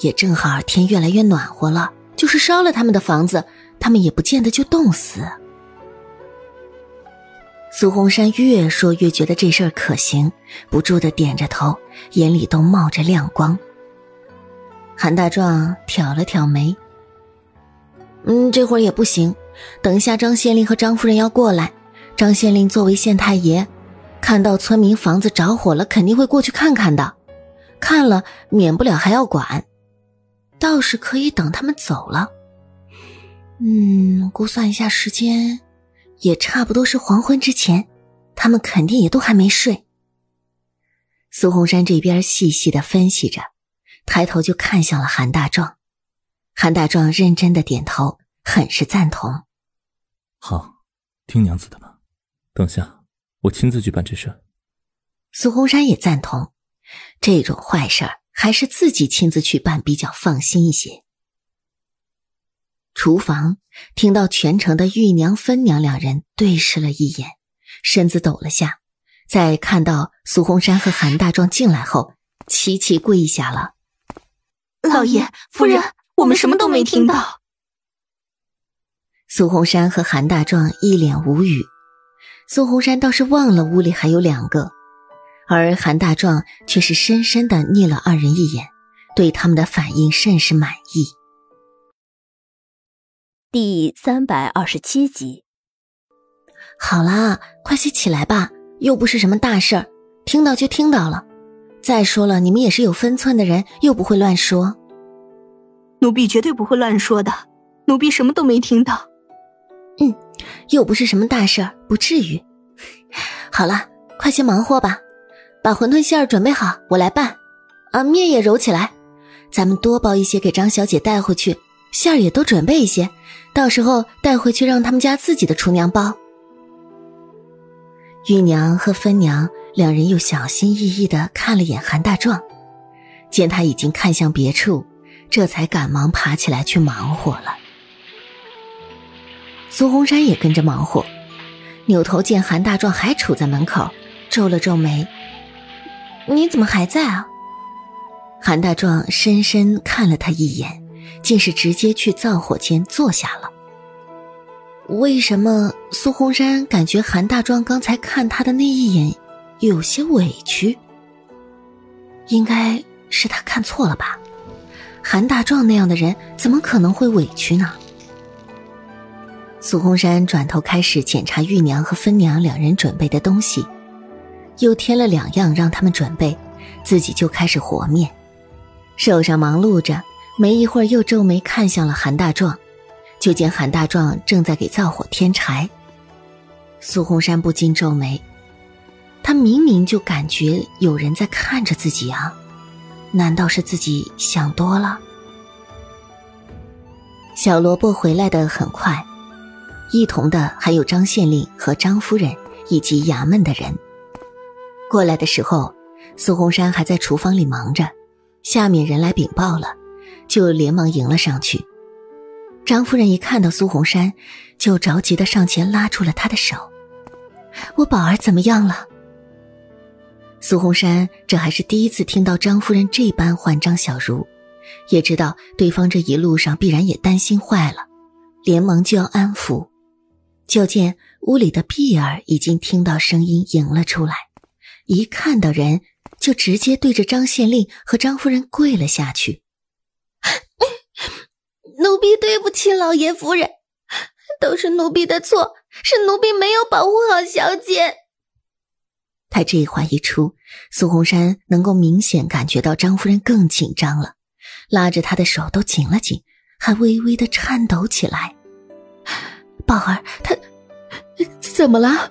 也正好天越来越暖和了，就是烧了他们的房子，他们也不见得就冻死。苏红山越说越觉得这事儿可行，不住地点着头，眼里都冒着亮光。韩大壮挑了挑眉，这会儿也不行，等一下张县令和张夫人要过来，张县令作为县太爷，看到村民房子着火了肯定会过去看看的，看了免不了还要管，倒是可以等他们走了，估算一下时间，也差不多是黄昏之前，他们肯定也都还没睡。苏红山这边细细地分析着，抬头就看向了韩大壮。韩大壮认真地点头，很是赞同。好，听娘子的吧。等下，我亲自去办这事。苏红山也赞同，这种坏事儿还是自己亲自去办比较放心一些。厨房听到全城的玉娘、芬娘两人对视了一眼，身子抖了下，在看到苏红山和韩大壮进来后，齐齐跪下了。老爷、夫人，我们什么都没听到。苏红山和韩大壮一脸无语，苏红山倒是忘了屋里还有两个，而韩大壮却是深深地睨了二人一眼，对他们的反应甚是满意。第327集。好啦，快些起来吧，又不是什么大事儿，听到就听到了。再说了，你们也是有分寸的人，又不会乱说。奴婢绝对不会乱说的，奴婢什么都没听到。又不是什么大事儿，不至于。好啦，快些忙活吧，把馄饨馅儿准备好，我来拌。面也揉起来，咱们多包一些给张小姐带回去，馅儿也多准备一些。到时候带回去让他们家自己的厨娘包。玉娘和芬娘两人又小心翼翼地看了眼韩大壮，见他已经看向别处，这才赶忙爬起来去忙活了。苏红山也跟着忙活，扭头见韩大壮还杵在门口，皱了皱眉：你怎么还在啊？韩大壮深深看了他一眼，竟是直接去灶火间坐下了。为什么苏红山感觉韩大壮刚才看他的那一眼有些委屈？应该是他看错了吧，韩大壮那样的人怎么可能会委屈呢？苏红山转头开始检查玉娘和芬娘两人准备的东西，又添了两样让他们准备，自己就开始和面，手上忙碌着，没一会儿又皱眉看向了韩大壮，就见韩大壮正在给灶火添柴。苏红山不禁皱眉，他明明就感觉有人在看着自己啊，难道是自己想多了？小萝卜回来得很快，一同的还有张县令和张夫人以及衙门的人。过来的时候，苏红山还在厨房里忙着，下面人来禀报了，就连忙迎了上去。张夫人一看到苏红山，就着急地上前拉住了他的手：我宝儿怎么样了？苏红山这还是第一次听到张夫人这般唤张小茹，也知道对方这一路上必然也担心坏了，连忙就要安抚。就见屋里的碧儿已经听到声音迎了出来，一看到人就直接对着张县令和张夫人跪了下去。奴婢对不起老爷夫人，都是奴婢的错，是奴婢没有保护好小姐。他这话一出，苏红山能够明显感觉到张夫人更紧张了，拉着她的手都紧了紧，还微微地颤抖起来。宝儿，她怎么了？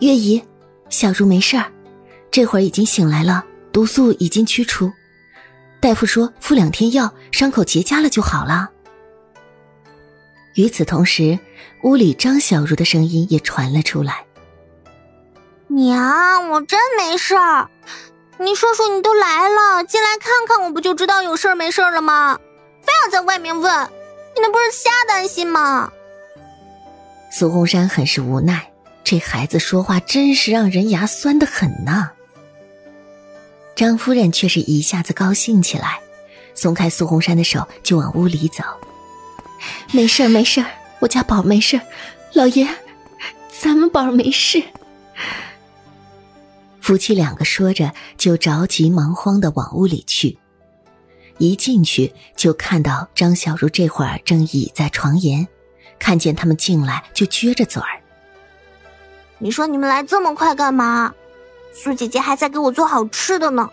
月姨，小茹没事儿，这会儿已经醒来了，毒素已经驱除，大夫说敷2天药，伤口结痂了就好了。与此同时，屋里张小茹的声音也传了出来。娘，我真没事儿。你叔叔你都来了，进来看看我不就知道有事儿没事儿了吗？非要在外面问，你那不是瞎担心吗？苏红山很是无奈，这孩子说话真是让人牙酸得很呢。张夫人却是一下子高兴起来，松开苏红山的手就往屋里走。没事儿没事儿，我家宝没事儿，老爷，咱们宝没事。夫妻两个说着就着急忙慌地往屋里去，一进去就看到张小茹这会儿正倚在床沿，看见他们进来就撅着嘴儿：你说你们来这么快干嘛？苏姐姐还在给我做好吃的呢，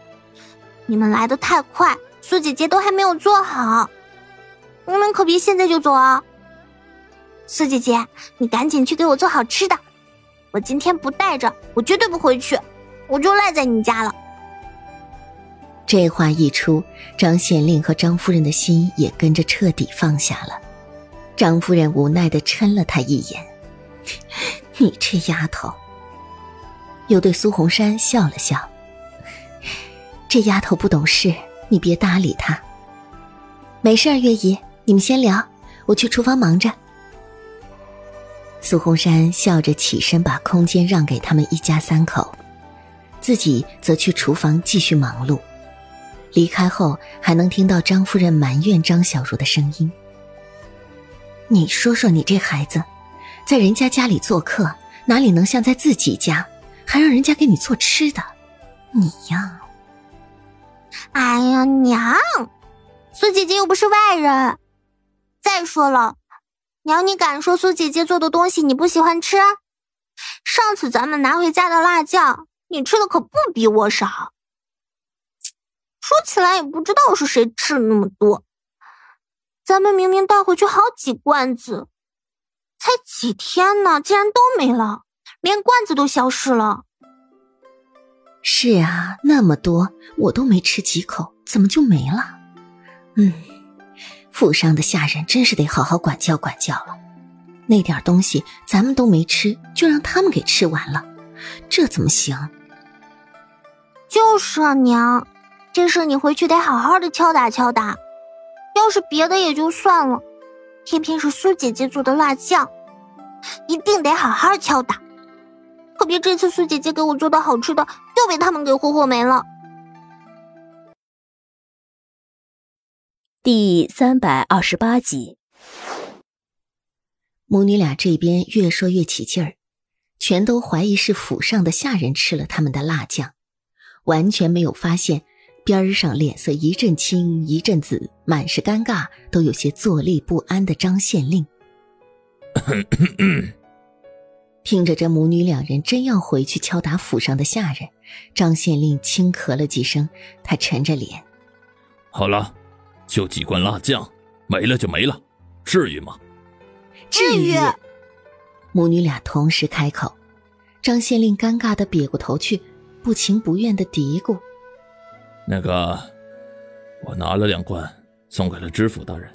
你们来得太快，苏姐姐都还没有做好，你们可别现在就走啊，四姐姐，你赶紧去给我做好吃的，我今天不带着，我绝对不回去，我就赖在你家了。这话一出，张县令和张夫人的心也跟着彻底放下了。张夫人无奈地嗔了他一眼：“你这丫头。”又对苏红山笑了笑：“这丫头不懂事，你别搭理她。”“没事，月姨，你们先聊，我去厨房忙着。”苏红山笑着起身，把空间让给他们一家三口，自己则去厨房继续忙碌。离开后，还能听到张夫人埋怨张小茹的声音：“你说说你这孩子，在人家家里做客，哪里能像在自己家，还让人家给你做吃的？你呀！”“哎呀，娘，苏姐姐又不是外人。再说了，娘，你敢说苏姐姐做的东西你不喜欢吃？上次咱们拿回家的辣酱，你吃的可不比我少。说起来也不知道是谁吃了那么多，咱们明明带回去好几罐子，才几天呢，竟然都没了，连罐子都消失了。”“是啊，那么多，我都没吃几口，怎么就没了？府上的下人真是得好好管教管教了，那点东西咱们都没吃，就让他们给吃完了，这怎么行？”“就是啊，娘，这事你回去得好好的敲打敲打，要是别的也就算了，偏偏是苏姐姐做的辣酱，一定得好好敲打，可别这次苏姐姐给我做的好吃的又被他们给霍霍没了。”第328集，母女俩这边越说越起劲儿，全都怀疑是府上的下人吃了他们的辣酱，完全没有发现边上脸色一阵青一阵紫，满是尴尬，都有些坐立不安的张县令。听着这母女两人真要回去敲打府上的下人，张县令轻咳了几声，他沉着脸：“好了，就几罐辣酱，没了就没了，至于吗？”“至于！”母女俩同时开口，张县令尴尬地别过头去，不情不愿地嘀咕：“那个，我拿了2罐送给了知府大人。”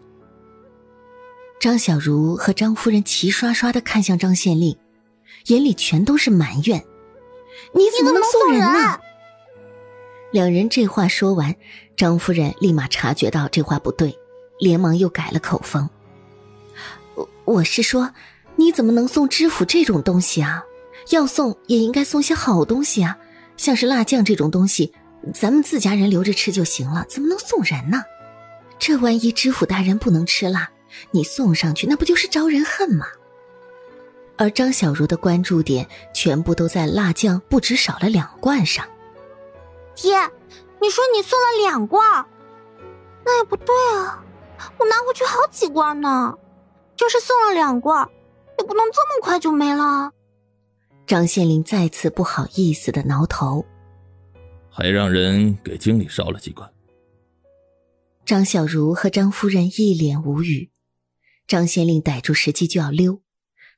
张小茹和张夫人齐刷刷地看向张县令，眼里全都是埋怨：“你怎么能送人呢？”两人这话说完，张夫人立马察觉到这话不对，连忙又改了口风：“我是说，你怎么能送知府这种东西啊？要送也应该送些好东西啊，像是辣酱这种东西，咱们自家人留着吃就行了，怎么能送人呢？这万一知府大人不能吃辣，你送上去那不就是招人恨吗？”而张小茹的关注点全部都在辣酱不止少了2罐上。“爹，你说你送了2罐，那也不对啊，我拿回去好几罐呢，就是送了2罐，也不能这么快就没了。”张县令再次不好意思地挠头：“还让人给经理捎了几罐。”张小茹和张夫人一脸无语，张县令逮住时机就要溜，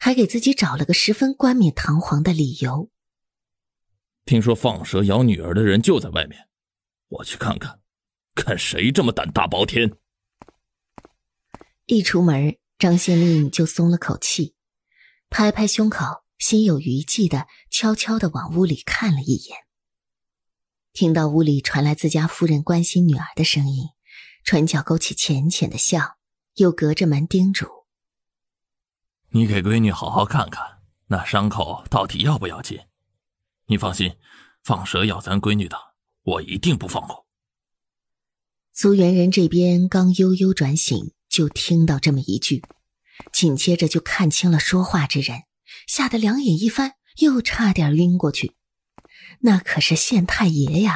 还给自己找了个十分冠冕堂皇的理由：“听说放蛇咬女儿的人就在外面，我去看看，看谁这么胆大包天。”一出门，张县令就松了口气，拍拍胸口，心有余悸地悄悄地往屋里看了一眼。听到屋里传来自家夫人关心女儿的声音，唇角勾起浅浅的笑，又隔着门叮嘱：“你给闺女好好看看，那伤口到底要不要紧？你放心，放蛇咬咱闺女的，我一定不放过。”苏元人这边刚悠悠转醒，就听到这么一句，紧接着就看清了说话之人，吓得两眼一翻，又差点晕过去。那可是县太爷呀，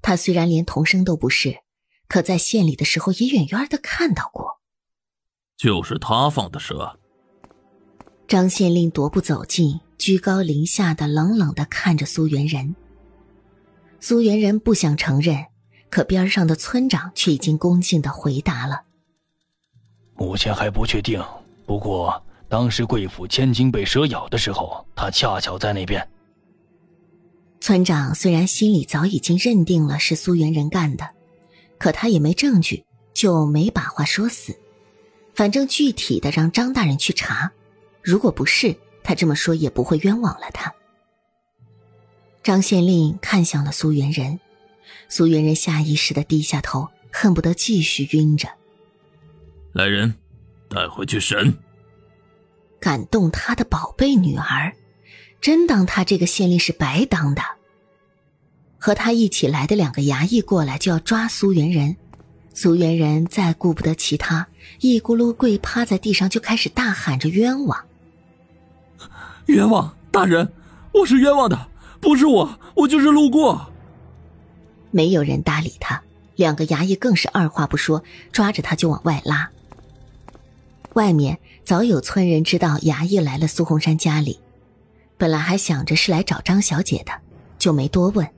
他虽然连童生都不是，可在县里的时候也远远地看到过。“就是他放的蛇。”张县令踱步走近，居高临下地冷冷地看着苏元仁。苏元仁不想承认，可边上的村长却已经恭敬地回答了：“目前还不确定，不过当时贵府千金被蛇咬的时候，他恰巧在那边。村长虽然心里早已经认定了是苏元仁干的，可他也没证据，就没把话说死。反正具体的让张大人去查，如果不是，他这么说也不会冤枉了他。张县令看向了苏元仁，苏元仁下意识地低下头，恨不得继续晕着。来人，带回去审。敢动他的宝贝女儿，真当他这个县令是白当的？和他一起来的两个衙役过来就要抓苏元仁，苏元仁再顾不得其他，一咕噜跪趴在地上就开始大喊着冤枉。冤枉，大人，我是冤枉的，不是我就是路过。没有人搭理他，两个衙役更是二话不说，抓着他就往外拉。外面早有村人知道衙役来了苏红山家里，本来还想着是来找张小姐的，就没多问，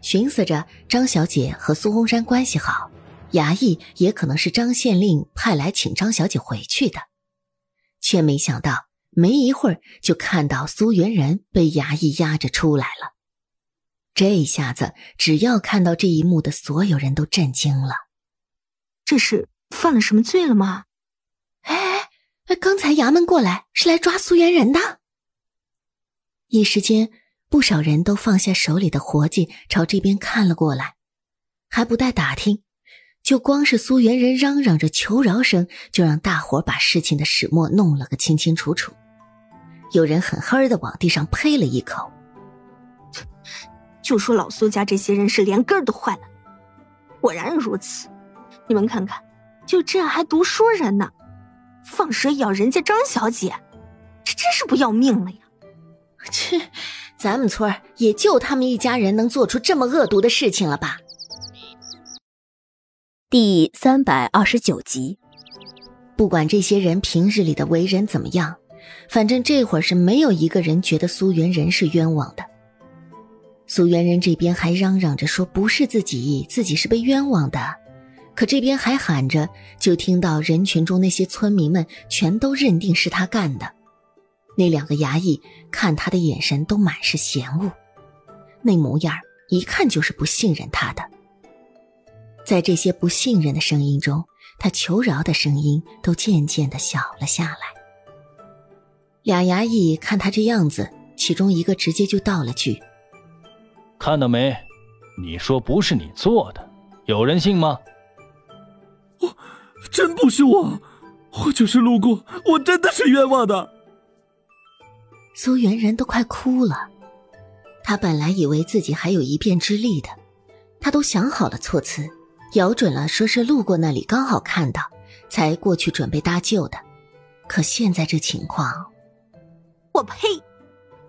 寻思着张小姐和苏红山关系好，衙役也可能是张县令派来请张小姐回去的。却没想到没一会儿就看到苏元仁被衙役押着出来了。这一下子只要看到这一幕的所有人都震惊了。这是犯了什么罪了吗？刚才衙门过来是来抓苏元仁的。一时间不少人都放下手里的活计朝这边看了过来，还不带打听，就光是苏元仁嚷嚷着求饶声就让大伙把事情的始末弄了个清清楚楚。有人狠狠地往地上呸了一口，就说老苏家这些人是连根都坏了。果然如此，你们看看，就这样还读书人呢，放蛇咬人家张小姐，这真是不要命了呀！切，咱们村也就他们一家人能做出这么恶毒的事情了吧？第329集。不管这些人平日里的为人怎么样，反正这会儿是没有一个人觉得苏元仁是冤枉的。苏元仁这边还嚷嚷着说不是自己是被冤枉的，可这边还喊着，就听到人群中那些村民们全都认定是他干的。那两个衙役看他的眼神都满是嫌恶，那模样一看就是不信任他的。在这些不信任的声音中，他求饶的声音都渐渐地小了下来。俩衙役看他这样子，其中一个直接就道了句：看到没，你说不是你做的，有人信吗？我真不是我就是路过，我真的是冤枉的。苏元仁都快哭了，他本来以为自己还有一辩之力的，他都想好了措辞，咬准了说是路过那里刚好看到，才过去准备搭救的。可现在这情况，我呸！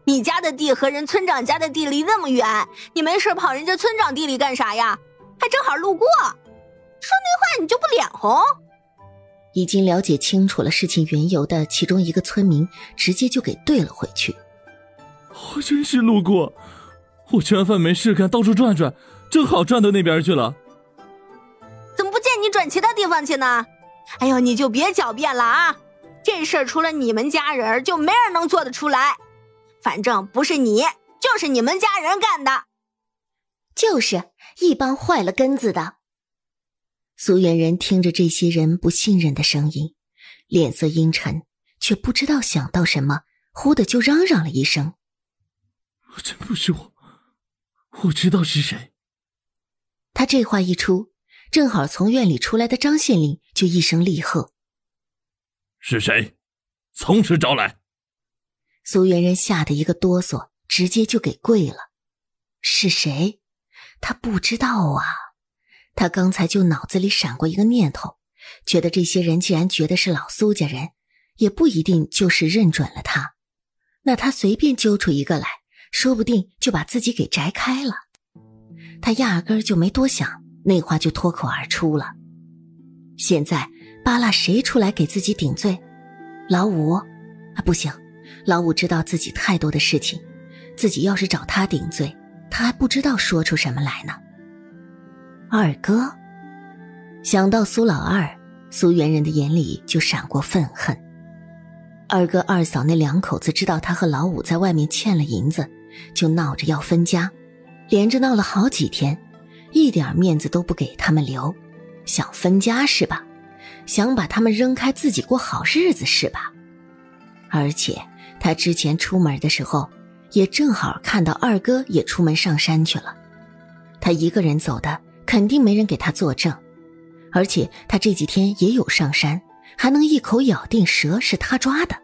你家的地和人村长家的地离那么远，你没事跑人家村长地里干啥呀？还正好路过，说那话你就不脸红？已经了解清楚了事情缘由的其中一个村民直接就给怼了回去。我真是路过，我吃完饭没事干，到处转转，正好转到那边去了。怎么不见你转其他地方去呢？哎呦，你就别狡辩了啊！这事儿除了你们家人就没人能做得出来，反正不是你就是你们家人干的，就是一帮坏了根子的。苏元仁听着这些人不信任的声音，脸色阴沉，却不知道想到什么，忽地就嚷嚷了一声：真不是我知道是谁。他这话一出，正好从院里出来的张县令就一声厉喝：是谁？从实招来。苏元仁吓得一个哆嗦，直接就给跪了。是谁？他不知道啊。他刚才就脑子里闪过一个念头，觉得这些人既然觉得是老苏家人，也不一定就是认准了他，那他随便揪出一个来，说不定就把自己给摘开了。他压根儿就没多想，那话就脱口而出了。现在扒拉谁出来给自己顶罪？老五？不行，老五知道自己太多的事情，自己要是找他顶罪，他还不知道说出什么来呢。二哥？想到苏老二，苏元仁的眼里就闪过愤恨。二哥二嫂那两口子知道他和老五在外面欠了银子，就闹着要分家，连着闹了好几天，一点面子都不给他们留。想分家是吧？想把他们扔开自己过好日子是吧？而且他之前出门的时候，也正好看到二哥也出门上山去了。他一个人走的，肯定没人给他作证。而且他这几天也有上山，还能一口咬定蛇是他抓的。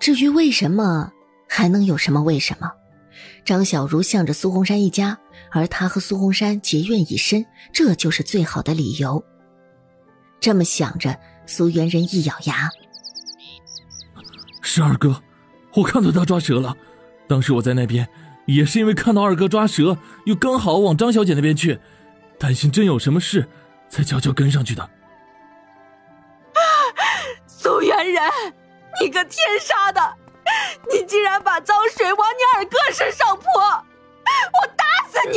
至于为什么，还能有什么为什么？张小茹向着苏红山一家，而他和苏红山结怨已深，这就是最好的理由。这么想着，苏元仁一咬牙：“是二哥，我看到他抓蛇了。当时我在那边，也是因为看到二哥抓蛇，又刚好往张小姐那边去，担心真有什么事，才悄悄跟上去的。”啊，苏元仁，你个天杀的！你竟然把脏水往你二哥身上泼，我打死你！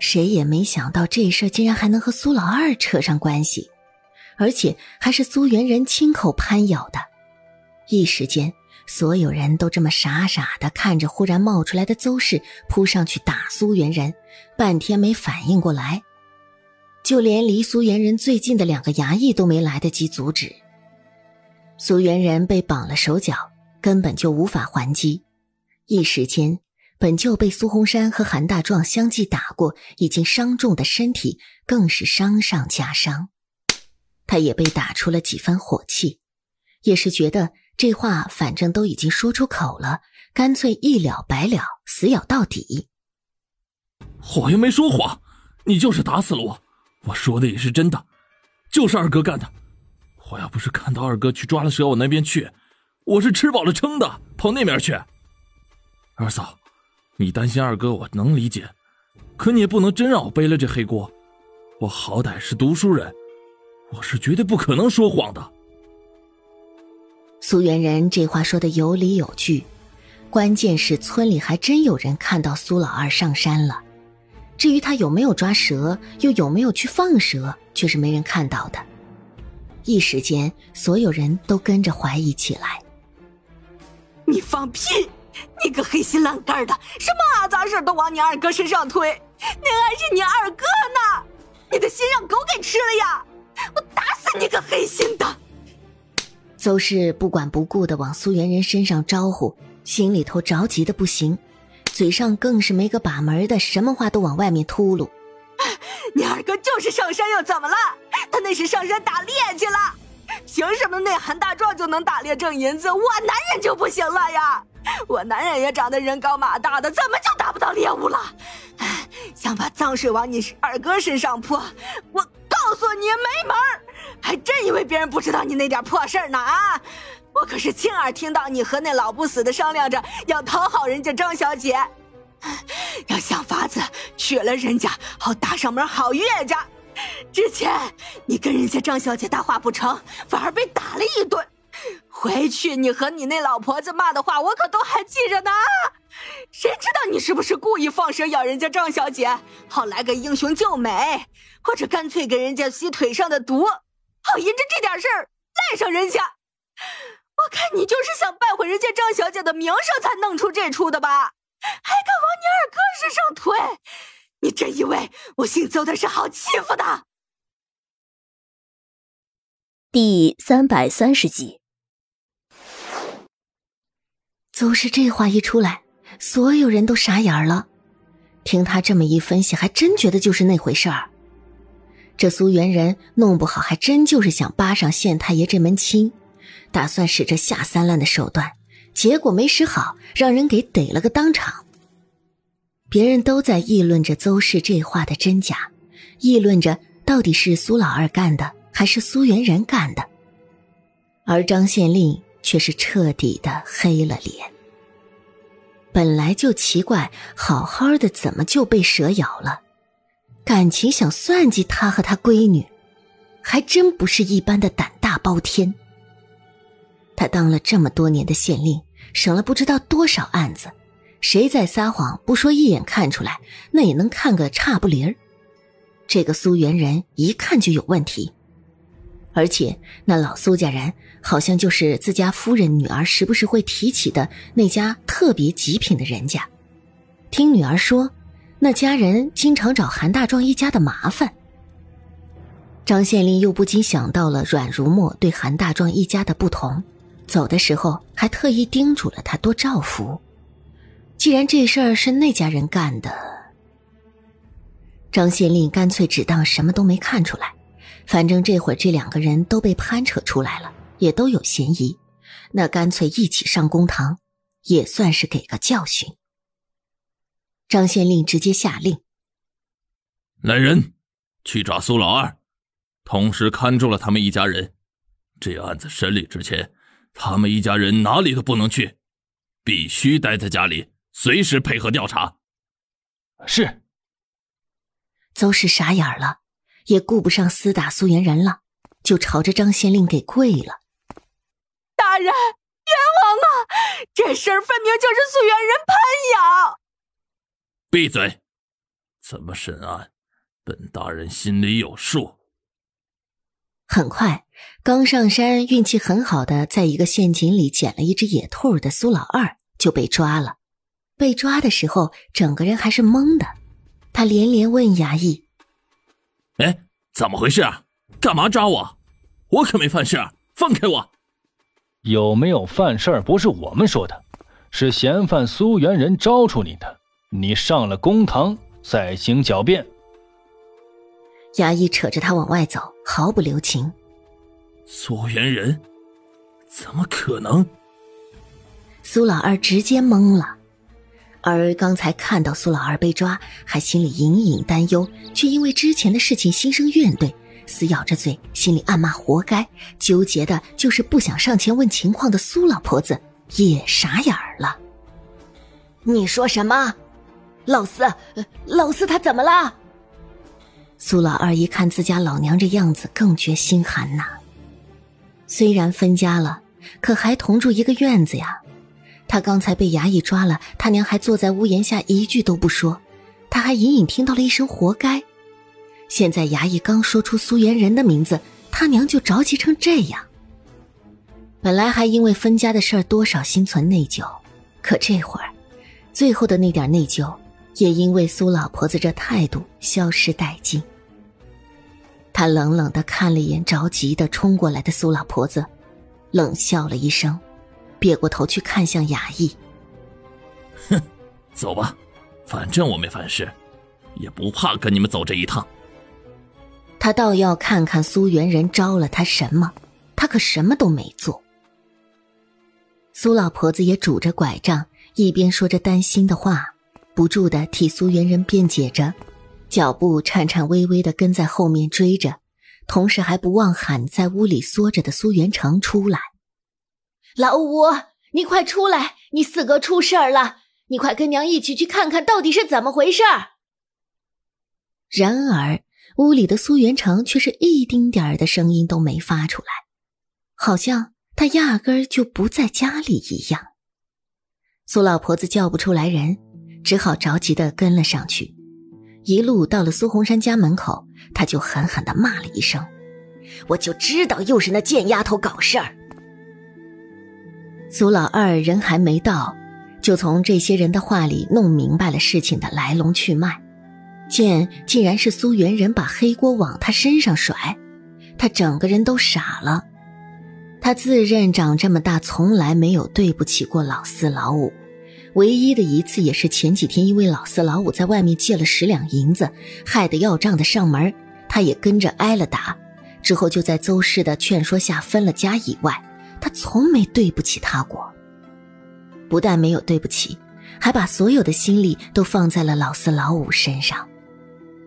谁也没想到这事竟然还能和苏老二扯上关系，而且还是苏元仁亲口攀咬的。一时间，所有人都这么傻傻的看着忽然冒出来的邹氏扑上去打苏元仁，半天没反应过来，就连离苏元仁最近的两个衙役都没来得及阻止。苏元仁被绑了手脚，根本就无法还击。一时间，本就被苏红山和韩大壮相继打过已经伤重的身体更是伤上加伤，他也被打出了几分火气，也是觉得这话反正都已经说出口了，干脆一了百了，死咬到底。我又没说谎，你就是打死了我，我说的也是真的，就是二哥干的。我要不是看到二哥去抓了蛇往那边去，我是吃饱了撑的跑那边去。二嫂，你担心二哥我能理解，可你也不能真让我背了这黑锅，我好歹是读书人，我是绝对不可能说谎的。苏元仁这话说的有理有据，关键是村里还真有人看到苏老二上山了，至于他有没有抓蛇，又有没有去放蛇，却是没人看到的。一时间，所有人都跟着怀疑起来。你放屁！你个黑心烂肝的，什么阿杂事都往你二哥身上推，那还是你二哥呢！你的心让狗给吃了呀！我打死你个黑心的！邹氏不管不顾地往苏元仁身上招呼，心里头着急的不行，嘴上更是没个把门的，什么话都往外面秃噜。你二哥就是上山又怎么了？他那是上山打猎去了，凭什么那韩大壮就能打猎挣银子，我男人就不行了呀？我男人也长得人高马大的，怎么就打不到猎物了？想把脏水往你二哥身上泼，我告诉你没门儿！还真以为别人不知道你那点破事儿呢啊！我可是亲耳听到你和那老不死的商量着要讨好人家张小姐，要想法子娶了人家，好打上门好岳家。之前你跟人家张小姐搭话不成，反而被打了一顿，回去你和你那老婆子骂的话我可都还记着呢。谁知道你是不是故意放蛇咬人家张小姐，好来个英雄救美，或者干脆给人家吸腿上的毒，好沿着这点事儿赖上人家。我看你就是想败毁人家张小姐的名声才弄出这出的吧，还敢往你二哥身上推，你真以为我姓邹的是好欺负的？第330集。邹氏这话一出来，所有人都傻眼了。听他这么一分析，还真觉得就是那回事儿。这苏元仁弄不好还真就是想扒上县太爷这门亲，打算使这下三滥的手段，结果没使好，让人给逮了个当场。别人都在议论着邹氏这话的真假，议论着到底是苏老二干的还是苏元仁干的，而张县令却是彻底的黑了脸。本来就奇怪，好好的怎么就被蛇咬了，感情想算计他和他闺女，还真不是一般的胆大包天。他当了这么多年的县令，省了不知道多少案子，谁在撒谎不说一眼看出来，那也能看个差不离儿。这个苏元仁一看就有问题，而且那老苏家人好像就是自家夫人女儿时不时会提起的那家特别极品的人家。听女儿说，那家人经常找韩大壮一家的麻烦。张县令又不禁想到了阮如墨对韩大壮一家的不同，走的时候还特意叮嘱了他多照拂。既然这事儿是那家人干的，张县令干脆只当什么都没看出来。反正这会儿这两个人都被攀扯出来了，也都有嫌疑，那干脆一起上公堂，也算是给个教训。张县令直接下令，来人，去抓苏老二，同时看住了他们一家人。这案子审理之前，他们一家人哪里都不能去，必须待在家里，随时配合调查。是。邹氏傻眼了，也顾不上厮打苏元人了，就朝着张县令给跪了。大人，冤枉啊！这事儿分明就是苏元人攀咬。闭嘴！怎么审案，本大人心里有数。很快，刚上山运气很好的在一个陷阱里捡了一只野兔的苏老二就被抓了。被抓的时候，整个人还是懵的，他连连问衙役，哎，怎么回事啊？干嘛抓我？我可没犯事，放开我！有没有犯事不是我们说的，是嫌犯苏元人招出你的，你上了公堂再行狡辩。衙役扯着他往外走，毫不留情。苏元人？怎么可能？苏老二直接懵了。而刚才看到苏老二被抓，还心里隐隐担忧，却因为之前的事情心生怨怼，死咬着嘴，心里暗骂活该，纠结的就是不想上前问情况的苏老婆子也傻眼了。你说什么？老四他怎么了？苏老二一看自家老娘这样子，更觉心寒呐。虽然分家了，可还同住一个院子呀。他刚才被衙役抓了，他娘还坐在屋檐下一句都不说，他还隐隐听到了一声活该。现在衙役刚说出苏元人的名字，他娘就着急成这样。本来还因为分家的事儿多少心存内疚，可这会儿最后的那点内疚也因为苏老婆子这态度消失殆尽。他冷冷地看了一眼着急地冲过来的苏老婆子，冷笑了一声，别过头去看向衙役。哼，走吧，反正我没犯事，也不怕跟你们走这一趟。他倒要看看苏元人招了他什么，他可什么都没做。苏老婆子也拄着拐杖，一边说着担心的话，不住地替苏元人辩解着，脚步颤颤巍巍地跟在后面追着，同时还不忘喊在屋里缩着的苏元成出来。老五，你快出来，你四哥出事儿了，你快跟娘一起去看看到底是怎么回事儿。然而屋里的苏元成却是一丁点儿的声音都没发出来，好像他压根儿就不在家里一样。苏老婆子叫不出来人，只好着急地跟了上去。一路到了苏红山家门口，他就狠狠地骂了一声，我就知道又是那贱丫头搞事儿。苏老二人还没到，就从这些人的话里弄明白了事情的来龙去脉。见竟然是苏元人把黑锅往他身上甩，他整个人都傻了。他自认长这么大从来没有对不起过老四老五，唯一的一次也是前几天因为老四老五在外面借了10两银子，害得要账的上门，他也跟着挨了打，之后就在邹氏的劝说下分了家以外，他从没对不起他过。不但没有对不起，还把所有的心力都放在了老四老五身上。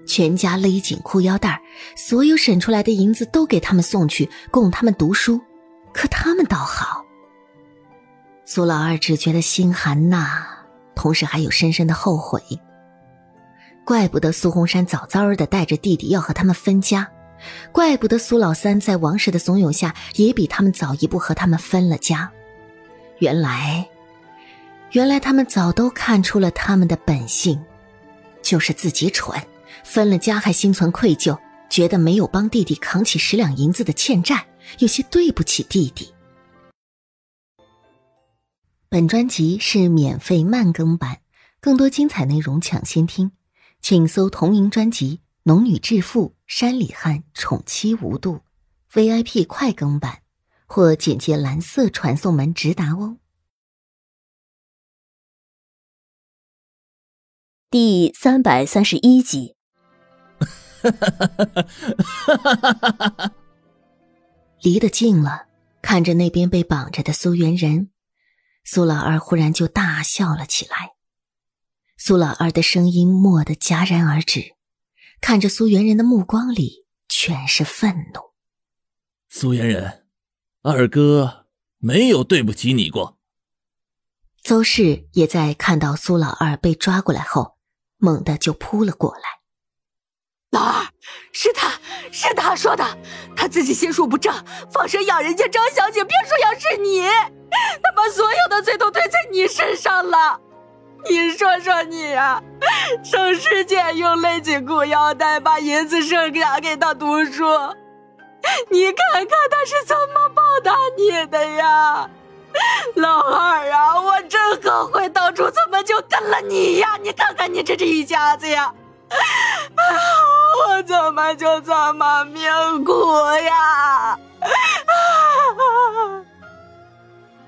全家勒紧裤腰带，所有省出来的银子都给他们送去，供他们读书，可他们倒好。苏老二只觉得心寒呐，同时还有深深的后悔。怪不得苏红山早早的带着弟弟要和他们分家，怪不得苏老三在王氏的怂恿下也比他们早一步和他们分了家。原来他们早都看出了他们的本性，就是自己蠢，分了家还心存愧疚，觉得没有帮弟弟扛起10两银子的欠债，有些对不起弟弟。本专辑是免费慢更版，更多精彩内容抢先听，请搜同名专辑《农女致富》《山里汉宠妻无度》 VIP 快更版，或简介蓝色传送门直达哦。第331集。离得近了，看着那边被绑着的苏元仁，苏老二忽然就大笑了起来。苏老二的声音蓦地戛然而止，看着苏元仁的目光里全是愤怒。苏元仁，二哥没有对不起你过。邹氏也在看到苏老二被抓过来后，猛地就扑了过来。老二，是他说的，他自己心术不正，放蛇咬人家张小姐，别说要是你，他把所有的罪都推在你身上了。你说说你啊，省吃俭用勒紧裤腰带把银子剩下给他读书，你看看他是怎么报答你的呀。老二啊，我真后悔当初怎么就跟了你呀，你看看你这一家子呀，我怎么就这么命苦呀。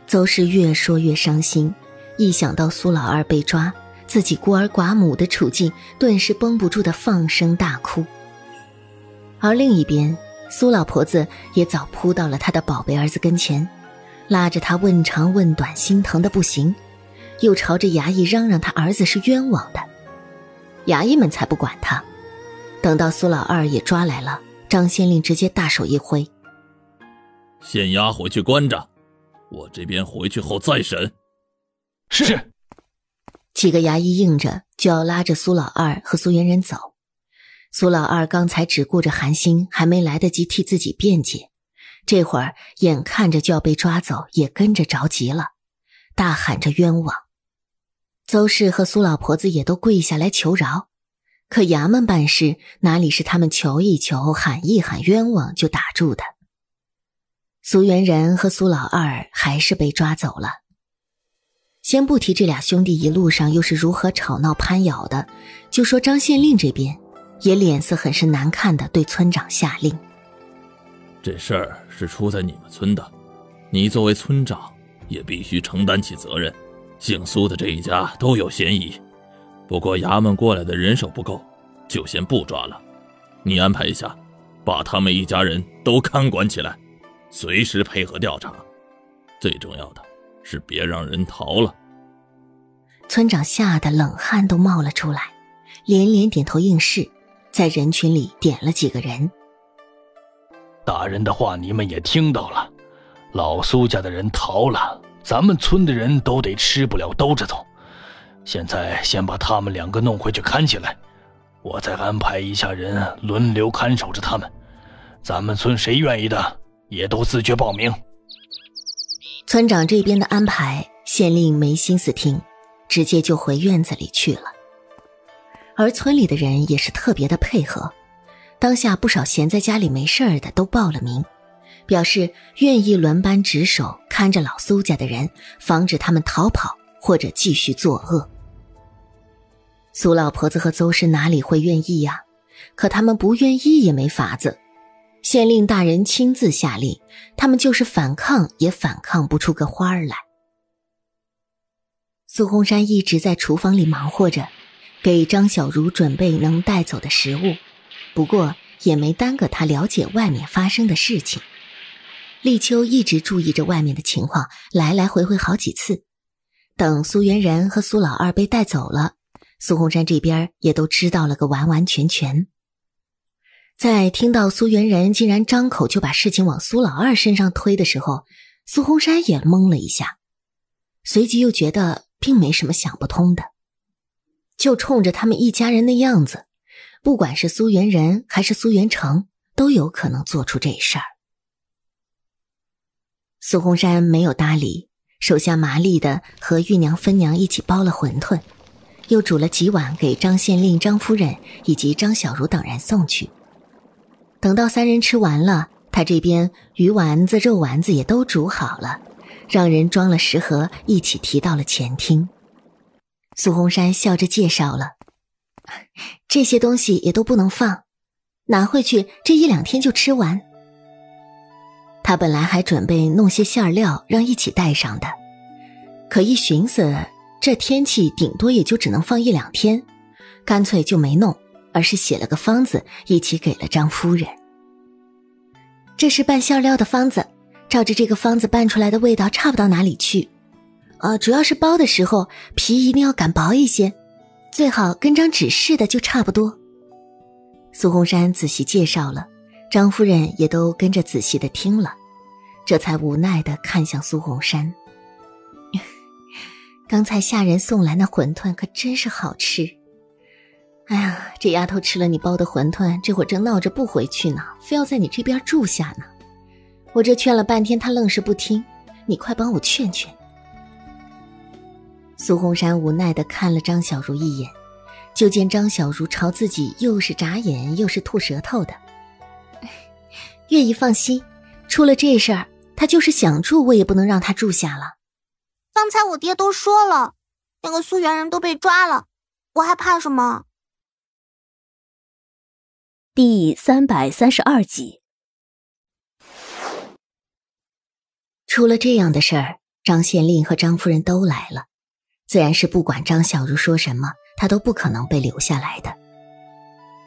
邹氏越说越伤心，一想到苏老二被抓，自己孤儿寡母的处境，顿时绷不住的放声大哭。而另一边，苏老婆子也早扑到了她的宝贝儿子跟前，拉着他问长问短，心疼的不行，又朝着衙役嚷嚷他儿子是冤枉的。衙役们才不管他，等到苏老二也抓来了，张县令直接大手一挥，县衙回去关着，我这边回去后再审。是。几个衙役应着，就要拉着苏老二和苏元仁走。苏老二刚才只顾着寒心，还没来得及替自己辩解，这会儿眼看着就要被抓走，也跟着着急了，大喊着冤枉。邹氏和苏老婆子也都跪下来求饶，可衙门办事哪里是他们求一求喊一喊冤枉就打住的。苏元仁和苏老二还是被抓走了。先不提这俩兄弟一路上又是如何吵闹攀咬的，就说张县令这边也脸色很是难看的对村长下令，这事儿是出在你们村的，你作为村长也必须承担起责任，姓苏的这一家都有嫌疑，不过衙门过来的人手不够，就先不抓了，你安排一下，把他们一家人都看管起来，随时配合调查，最重要的是别让人逃了。村长吓得冷汗都冒了出来，连连点头应是，在人群里点了几个人。大人的话你们也听到了，老苏家的人逃了，咱们村的人都得吃不了兜着走，现在先把他们2个弄回去看起来，我再安排一下人轮流看守着他们，咱们村谁愿意的也都自觉报名。村长这边的安排，县令没心思听，直接就回院子里去了。而村里的人也是特别的配合，当下不少闲在家里没事儿的都报了名，表示愿意轮班值守看着老苏家的人，防止他们逃跑或者继续作恶。苏老婆子和邹氏哪里会愿意呀？可他们不愿意也没法子，县令大人亲自下令，他们就是反抗也反抗不出个花儿来。苏红山一直在厨房里忙活着，给张小茹准备能带走的食物，不过也没耽搁她了解外面发生的事情。立秋一直注意着外面的情况，来来回回好几次。等苏元仁和苏老二被带走了，苏红山这边也都知道了个完完全全。在听到苏元仁竟然张口就把事情往苏老二身上推的时候，苏红山也懵了一下，随即又觉得并没什么想不通的。就冲着他们一家人的样子，不管是苏元仁还是苏元成，都有可能做出这事儿。苏红山没有搭理，手下麻利的和玉娘分娘一起包了馄饨，又煮了几碗给张县令、张夫人以及张小茹等人送去。等到三人吃完了，他这边鱼丸子、肉丸子也都煮好了，让人装了食盒，一起提到了前厅。苏红山笑着介绍了，这些东西也都不能放，拿回去这一两天就吃完。他本来还准备弄些馅料让一起带上的，可一寻思这天气顶多也就只能放一两天，干脆就没弄，而是写了个方子一起给了张夫人。这是拌馅料的方子，照着这个方子拌出来的味道差不到哪里去。主要是包的时候皮一定要擀薄一些，最好跟张纸似的就差不多。苏红山仔细介绍了，张夫人也都跟着仔细的听了，这才无奈的看向苏红山。刚才下人送来那馄饨可真是好吃。哎呀，这丫头吃了你包的馄饨，这会儿正闹着不回去呢，非要在你这边住下呢。我这劝了半天她愣是不听，你快帮我劝劝。苏红山无奈地看了张小茹一眼，就见张小茹朝自己又是眨眼又是吐舌头的。月姨放心，出了这事儿，她就是想住我也不能让她住下了。刚才我爹都说了，那个苏元人都被抓了，我还怕什么？第332集。出了这样的事儿，张县令和张夫人都来了，自然是不管张小茹说什么，她都不可能被留下来的。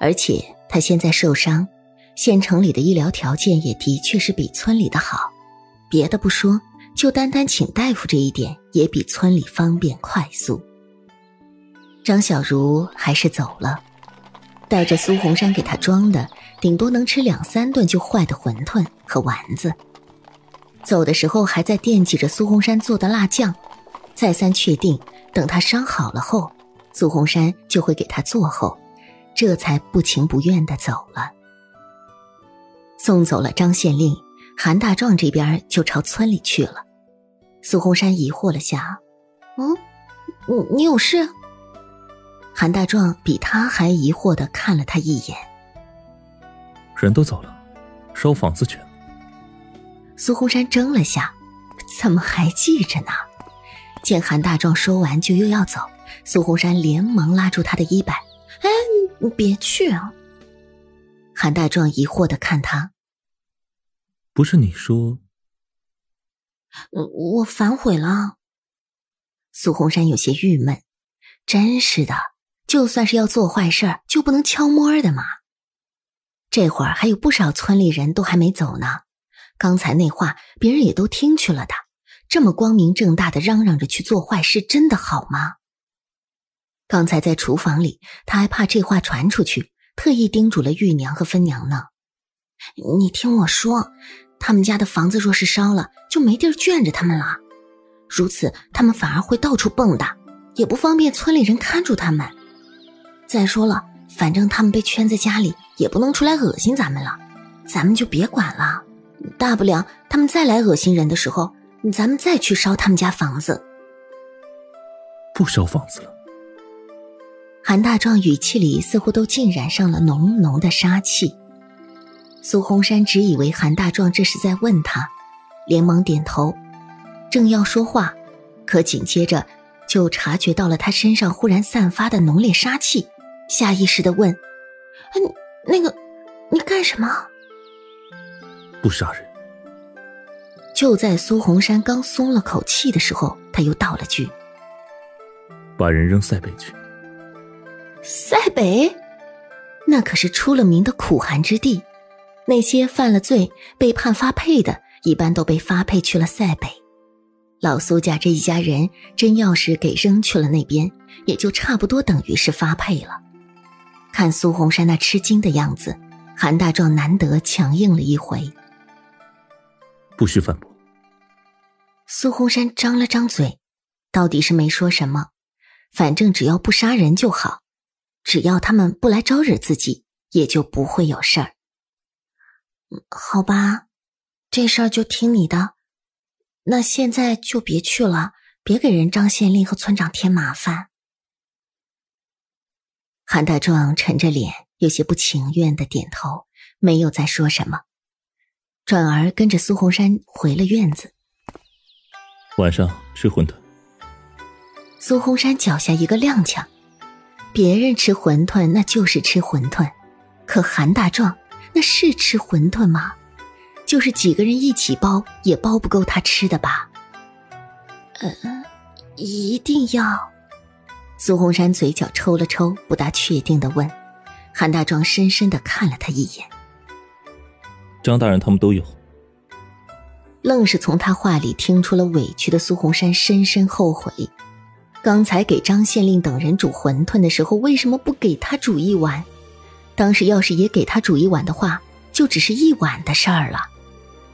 而且她现在受伤，县城里的医疗条件也的确是比村里的好，别的不说，就单单请大夫这一点也比村里方便快速。张小茹还是走了，带着苏红山给她装的顶多能吃2-3顿就坏的馄饨和丸子，走的时候还在惦记着苏红山做的辣酱，再三确定等她伤好了后，苏红山就会给她做后，这才不情不愿地走了。送走了张县令，韩大壮这边就朝村里去了。苏红山疑惑了下，你有事？韩大壮比他还疑惑地看了他一眼。人都走了，烧房子去。苏红山怔了下，怎么还记着呢？见韩大壮说完就又要走，苏红山连忙拉住他的衣摆，你别去啊。韩大壮疑惑地看他，不是你说？我反悔了。苏红山有些郁闷，真是的，就算是要做坏事就不能悄摸的嘛。这会儿还有不少村里人都还没走呢，刚才那话别人也都听去了的，这么光明正大的嚷嚷着去做坏事真的好吗？刚才在厨房里，他还怕这话传出去，特意叮嘱了玉娘和芬娘呢。你听我说，他们家的房子若是烧了，就没地儿圈着他们了，如此他们反而会到处蹦跶，也不方便村里人看住他们。再说了，反正他们被圈在家里，也不能出来恶心咱们了，咱们就别管了，大不了他们再来恶心人的时候，咱们再去烧他们家房子。不烧房子了。韩大壮语气里似乎都浸染上了浓浓的杀气。苏红山只以为韩大壮这是在问他，连忙点头，正要说话，可紧接着就察觉到了他身上忽然散发的浓烈杀气，下意识地问，你干什么？不杀人。就在苏红山刚松了口气的时候，他又道了句，把人扔塞北去。塞北？那可是出了名的苦寒之地，那些犯了罪被判发配的一般都被发配去了塞北。老苏家这一家人真要是给扔去了那边，也就差不多等于是发配了。看苏红山那吃惊的样子，韩大壮难得强硬了一回。不许反驳。苏红山张了张嘴，到底是没说什么，反正只要不杀人就好，只要他们不来招惹自己，也就不会有事儿。好吧，这事儿就听你的，那现在就别去了，别给人张县令和村长添麻烦。韩大壮沉着脸有些不情愿地点头，没有再说什么，转而跟着苏红山回了院子。晚上吃馄饨。苏红山脚下一个踉跄，别人吃馄饨那就是吃馄饨，可韩大壮那是吃馄饨吗？就是几个人一起包也包不够他吃的吧？一定要？苏红山嘴角抽了抽，不大确定地问。韩大壮深深地看了他一眼。张大人他们都有。愣是从他话里听出了委屈的苏红山深深后悔，刚才给张县令等人煮馄饨的时候，为什么不给他煮一碗？当时要是也给他煮一碗的话，就只是一碗的事儿了。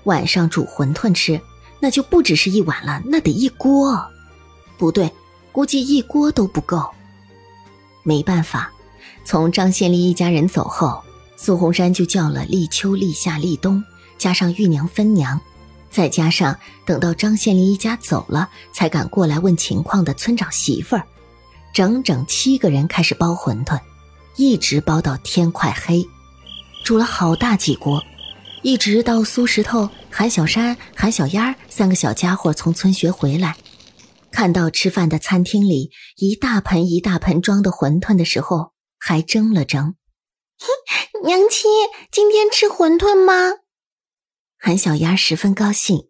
晚上煮馄饨吃，那就不只是一碗了，那得一锅。不对，估计一锅都不够。没办法，从张县令一家人走后，苏红山就叫了立秋、立夏、立冬，加上玉娘、芬娘，再加上等到张县令一家走了才敢过来问情况的村长媳妇儿，整整7个人开始包馄饨，一直包到天快黑，煮了好大几锅，一直到苏石头、韩小山、韩小丫3个小家伙从村学回来，看到吃饭的餐厅里一大盆一大盆装的馄饨的时候，还怔了怔。娘亲，今天吃馄饨吗？韩小丫十分高兴，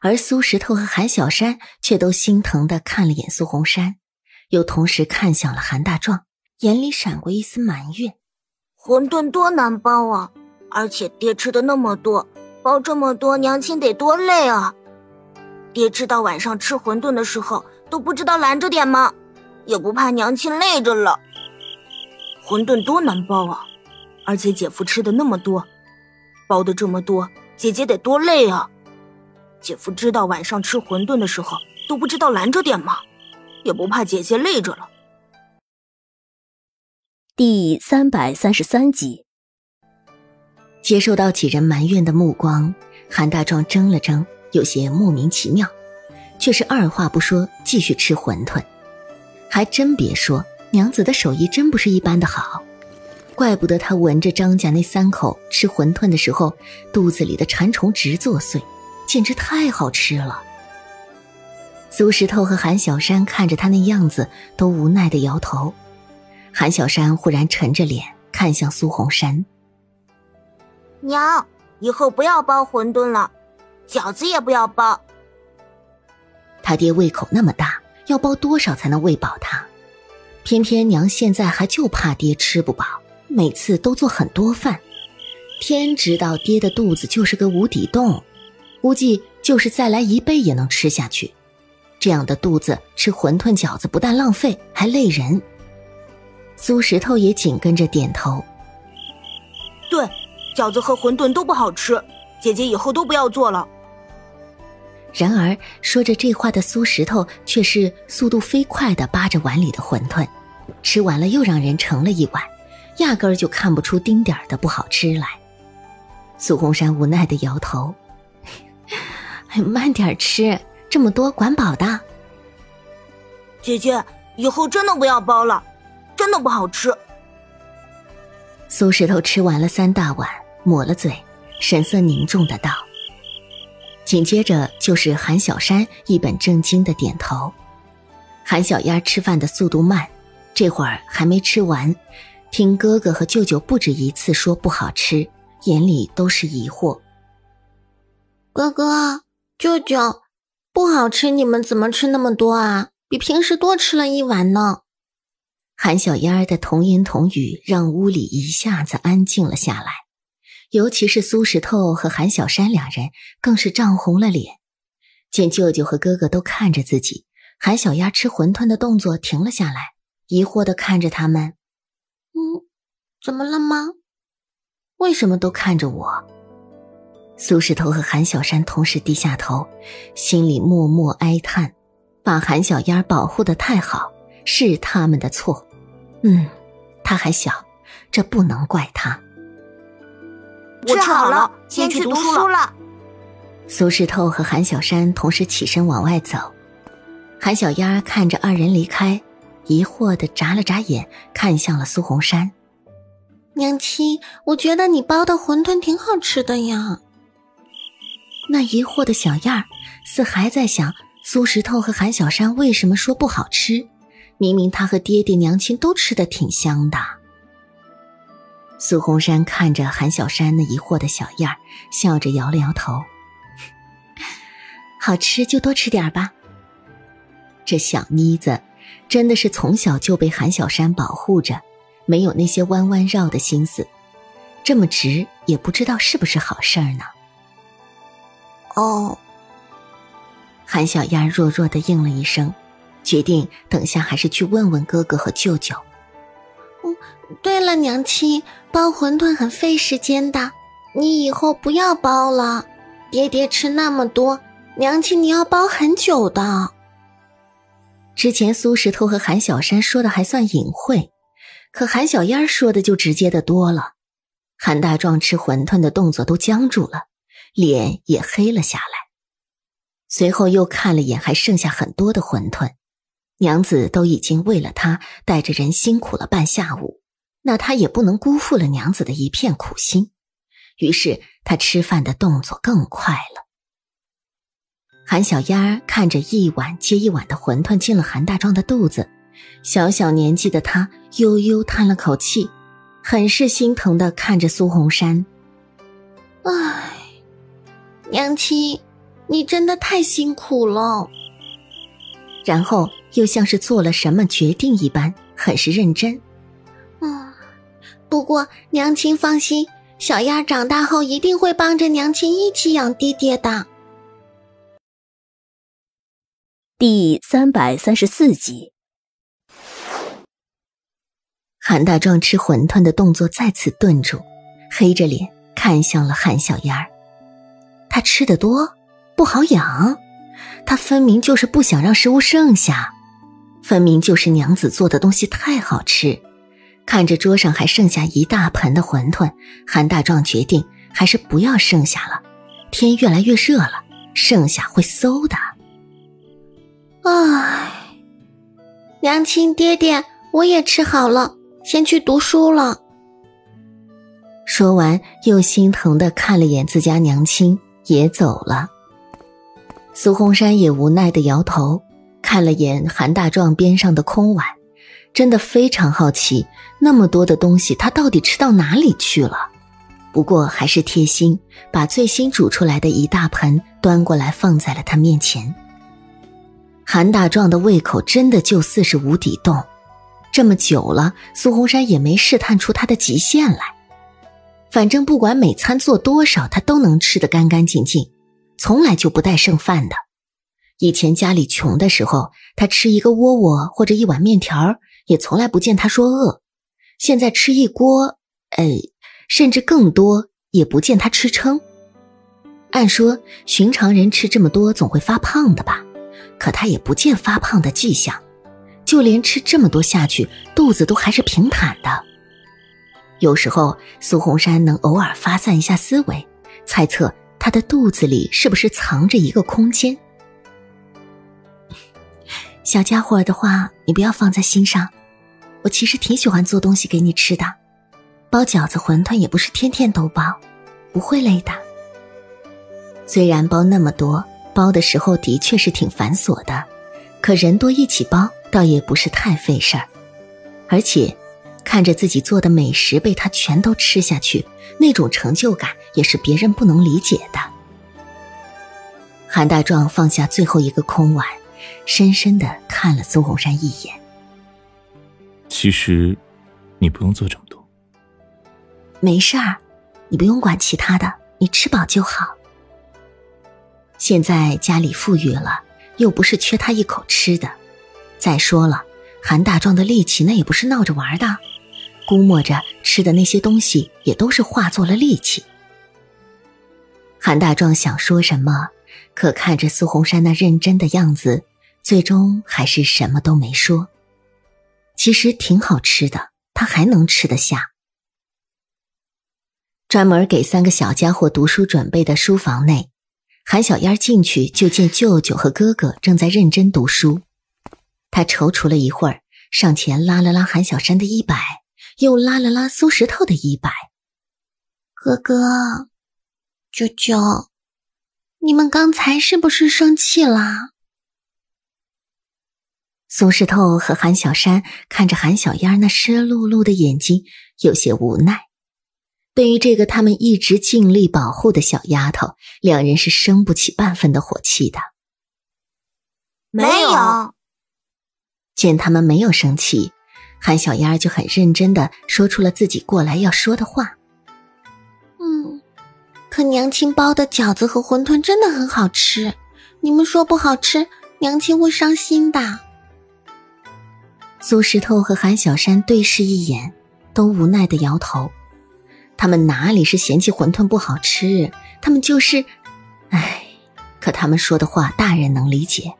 而苏石头和韩小山却都心疼地看了眼苏红山，又同时看向了韩大壮，眼里闪过一丝埋怨。馄饨多难包啊，而且爹吃的那么多，包这么多娘亲得多累啊。爹知道晚上吃馄饨的时候都不知道拦着点吗？也不怕娘亲累着了。馄饨多难包啊，而且姐夫吃的那么多，包的这么多，姐姐得多累啊！姐夫知道晚上吃馄饨的时候都不知道拦着点吗？也不怕姐姐累着了。第333集。接受到几人埋怨的目光，韩大壮怔了怔，有些莫名其妙，却是二话不说继续吃馄饨。还真别说，娘子的手艺真不是一般的好。怪不得他闻着张家那3口吃馄饨的时候，肚子里的馋虫直作祟，简直太好吃了。苏石头和韩小山看着他那样子，都无奈地摇头。韩小山忽然沉着脸看向苏红山：娘，以后不要包馄饨了，饺子也不要包。他爹胃口那么大，要包多少才能喂饱他？偏偏娘现在还就怕爹吃不饱，每次都做很多饭，天知道爹的肚子就是个无底洞，估计就是再来1倍也能吃下去。这样的肚子吃馄饨饺子不但浪费，还累人。苏石头也紧跟着点头：对，饺子和馄饨都不好吃，姐姐以后都不要做了。然而说着这话的苏石头却是速度飞快地扒着碗里的馄饨，吃完了又让人盛了一碗，压根儿就看不出丁点儿的不好吃来。苏红山无奈地摇头：慢点吃，这么多管饱的。姐姐，以后真的不要包了，真的不好吃。苏石头吃完了3大碗，抹了嘴，神色凝重的道。紧接着就是韩小山一本正经的点头。韩小丫吃饭的速度慢，这会儿还没吃完，听哥哥和舅舅不止一次说不好吃，眼里都是疑惑。哥哥，舅舅，不好吃你们怎么吃那么多啊？比平时多吃了1碗呢。韩小丫的童言童语让屋里一下子安静了下来，尤其是苏石头和韩小山2人更是涨红了脸。见舅舅和哥哥都看着自己，韩小丫吃馄饨的动作停了下来，疑惑地看着他们。怎么了吗？为什么都看着我？苏石头和韩小山同时低下头，心里默默哀叹，把韩小丫保护得太好，是他们的错。他还小，这不能怪他。我吃好了，先去读书了。苏石头和韩小山同时起身往外走，韩小丫看着2人离开，疑惑地眨了眨眼，看向了苏红山。娘亲，我觉得你包的馄饨挺好吃的呀。那疑惑的小样儿似还在想苏石头和韩小山为什么说不好吃，明明他和爹爹娘亲都吃的挺香的。苏红山看着韩小山那疑惑的小样儿，笑着摇了摇头。好吃就多吃点吧。这小妮子真的是从小就被韩小山保护着，没有那些弯弯绕的心思，这么直也不知道是不是好事儿呢。哦。韩小燕儿弱弱地应了一声，决定等下还是去问问哥哥和舅舅。对了，娘亲，包馄饨很费时间的，你以后不要包了，爹爹吃那么多，娘亲你要包很久的。之前苏石头和韩小山说的还算隐晦，可韩小燕儿说的就直接的多了。韩大壮吃馄饨的动作都僵住了，脸也黑了下来。随后又看了眼还剩下很多的馄饨，娘子都已经为了他带着人辛苦了半下午，那他也不能辜负了娘子的一片苦心，于是他吃饭的动作更快了。韩小燕儿看着一碗接一碗的馄饨进了韩大壮的肚子，小小年纪的他悠悠叹了口气，很是心疼地看着苏红山。唉，娘亲，你真的太辛苦了。然后又像是做了什么决定一般，很是认真。不过娘亲放心，小燕儿长大后一定会帮着娘亲一起养爹爹的。第334集，韩大壮吃馄饨的动作再次顿住，黑着脸看向了韩小燕儿。他吃得多不好养，他分明就是不想让食物剩下，分明就是娘子做的东西太好吃。看着桌上还剩下一大盆的馄饨，韩大壮决定还是不要剩下了，天越来越热了，剩下会馊的。唉，娘亲爹爹，我也吃好了，先去读书了。说完又心疼地看了眼自家娘亲，也走了。苏红山也无奈地摇头，看了眼韩大壮边上的空碗，真的非常好奇，那么多的东西他到底吃到哪里去了。不过还是贴心，把最新煮出来的一大盆端过来放在了他面前。韩大壮的胃口真的就似是无底洞，这么久了，苏红山也没试探出他的极限来。反正不管每餐做多少，他都能吃得干干净净，从来就不带剩饭的。以前家里穷的时候，他吃一个窝窝或者一碗面条也从来不见他说饿。现在吃一锅甚至更多也不见他吃撑。按说寻常人吃这么多总会发胖的吧，可他也不见发胖的迹象，就连吃这么多下去肚子都还是平坦的。有时候苏红山能偶尔发散一下思维，猜测他的肚子里是不是藏着一个空间？小家伙的话，你不要放在心上。我其实挺喜欢做东西给你吃的，包饺子、馄饨也不是天天都包，不会累的。虽然包那么多，包的时候的确是挺繁琐的，可人多一起包，倒也不是太费事儿。而且，看着自己做的美食被他全都吃下去，那种成就感也是别人不能理解的。韩大壮放下最后一个空碗，深深地看了苏红山一眼。其实你不用做这么多。没事儿，你不用管其他的，你吃饱就好。现在家里富裕了，又不是缺他一口吃的。再说了，韩大壮的力气那也不是闹着玩的，估摸着吃的那些东西也都是化作了力气。韩大壮想说什么，可看着苏红山那认真的样子，最终还是什么都没说。其实挺好吃的，他还能吃得下。专门给三个小家伙读书准备的书房内，韩小燕进去就见舅舅和哥哥正在认真读书。他踌躇了一会儿，上前拉了拉韩小山的衣摆，又拉了拉苏石头的衣摆。哥哥，舅舅，你们刚才是不是生气了？苏石头和韩小山看着韩小燕那湿漉漉的眼睛，有些无奈。对于这个他们一直尽力保护的小丫头，两人是生不起半分的火气的。没有。见他们没有生气，韩小燕就很认真地说出了自己过来要说的话。可娘亲包的饺子和馄饨真的很好吃，你们说不好吃，娘亲会伤心的。苏石头和韩小山对视一眼，都无奈地摇头。他们哪里是嫌弃馄饨不好吃，他们就是……唉，可他们说的话大人能理解，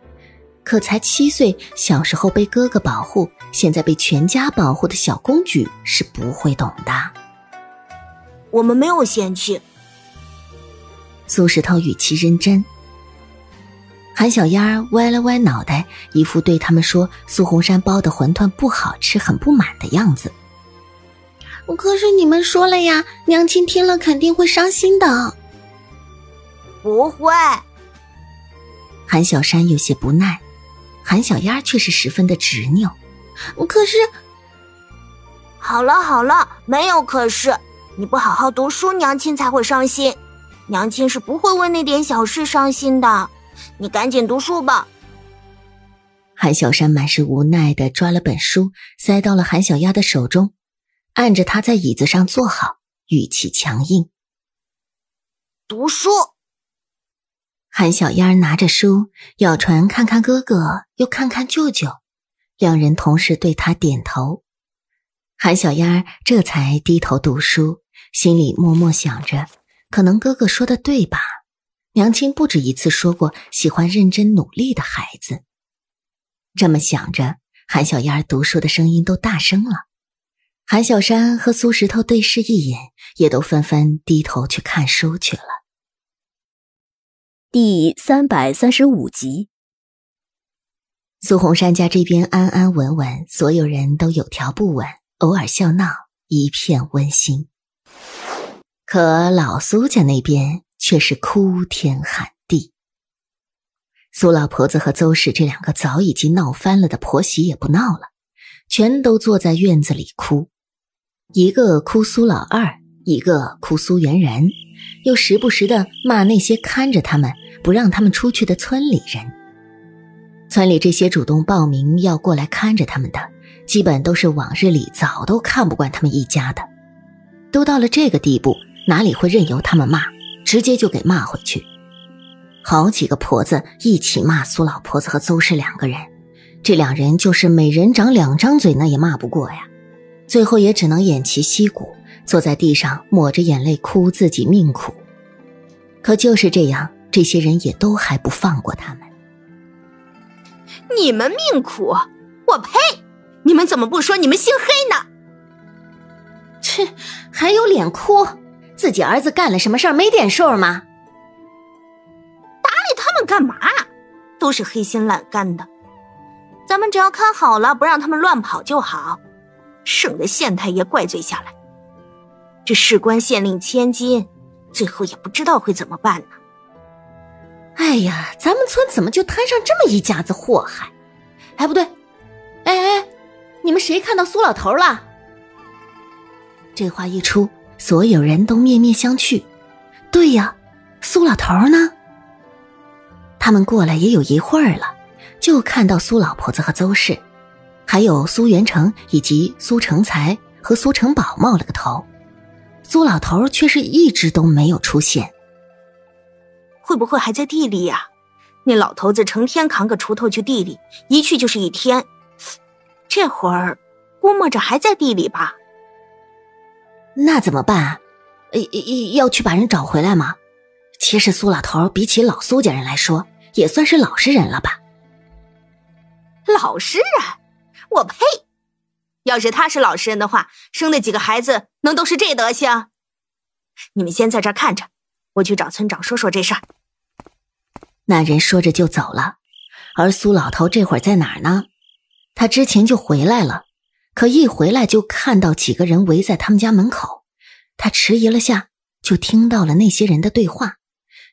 可才7岁，小时候被哥哥保护，现在被全家保护的小公举是不会懂的。我们没有嫌弃。苏石头语气认真。韩小燕儿歪了歪脑袋，一副对他们说苏红山包的馄饨不好吃很不满的样子。可是你们说了呀，娘亲听了肯定会伤心的。不会。韩小山有些不耐，韩小燕儿却是十分的执拗。可是……好了，没有可是，你不好好读书，娘亲才会伤心。娘亲是不会为那点小事伤心的。你赶紧读书吧。韩小山满是无奈地抓了本书，塞到了韩小丫的手中，按着她在椅子上坐好，语气强硬。读书。韩小丫拿着书，咬唇看看哥哥，又看看舅舅，两人同时对他点头。韩小丫这才低头读书，心里默默想着，可能哥哥说的对吧？娘亲不止一次说过喜欢认真努力的孩子。这么想着，韩小燕读书的声音都大声了。韩小山和苏石头对视一眼，也都纷纷低头去看书去了。第335集。苏红山家这边安安稳稳，所有人都有条不紊，偶尔笑闹，一片温馨。可老苏家那边却是哭天喊地。苏老婆子和邹氏这两个早已经闹翻了的婆媳也不闹了，全都坐在院子里哭。一个哭苏老二，一个哭苏元然，又时不时地骂那些看着他们不让他们出去的村里人。村里这些主动报名要过来看着他们的，基本都是往日里早都看不惯他们一家的。都到了这个地步，哪里会任由他们骂，直接就给骂回去。好几个婆子一起骂苏老婆子和邹氏两个人，这两人就是每人长2张嘴，那也骂不过呀，最后也只能偃旗息鼓，坐在地上抹着眼泪哭自己命苦。可就是这样，这些人也都还不放过他们。你们命苦，我呸！你们怎么不说你们姓黑呢？切，还有脸哭？自己儿子干了什么事儿没点数吗？搭理他们干嘛？都是黑心懒干的，咱们只要看好了，不让他们乱跑就好，省得县太爷怪罪下来。这事关县令千金，最后也不知道会怎么办呢。哎呀，咱们村怎么就摊上这么一家子祸害？哎，不对，哎，你们谁看到苏老头了？这话一出，所有人都面面相觑。对呀，苏老头呢？他们过来也有一会儿了，就看到苏老婆子和邹氏，还有苏元成以及苏成才和苏成宝冒了个头，苏老头却是一直都没有出现。会不会还在地里呀？那老头子成天扛个锄头去地里，一去就是一天，这会儿估摸着还在地里吧。那怎么办啊？要去把人找回来吗？其实苏老头比起老苏家人来说，也算是老实人了吧？老实人？我呸！要是他是老实人的话，生那几个孩子能都是这德行？你们先在这儿看着，我去找村长说说这事儿。那人说着就走了，而苏老头这会儿在哪儿呢？他之前就回来了，可一回来就看到几个人围在他们家门口。他迟疑了下，就听到了那些人的对话，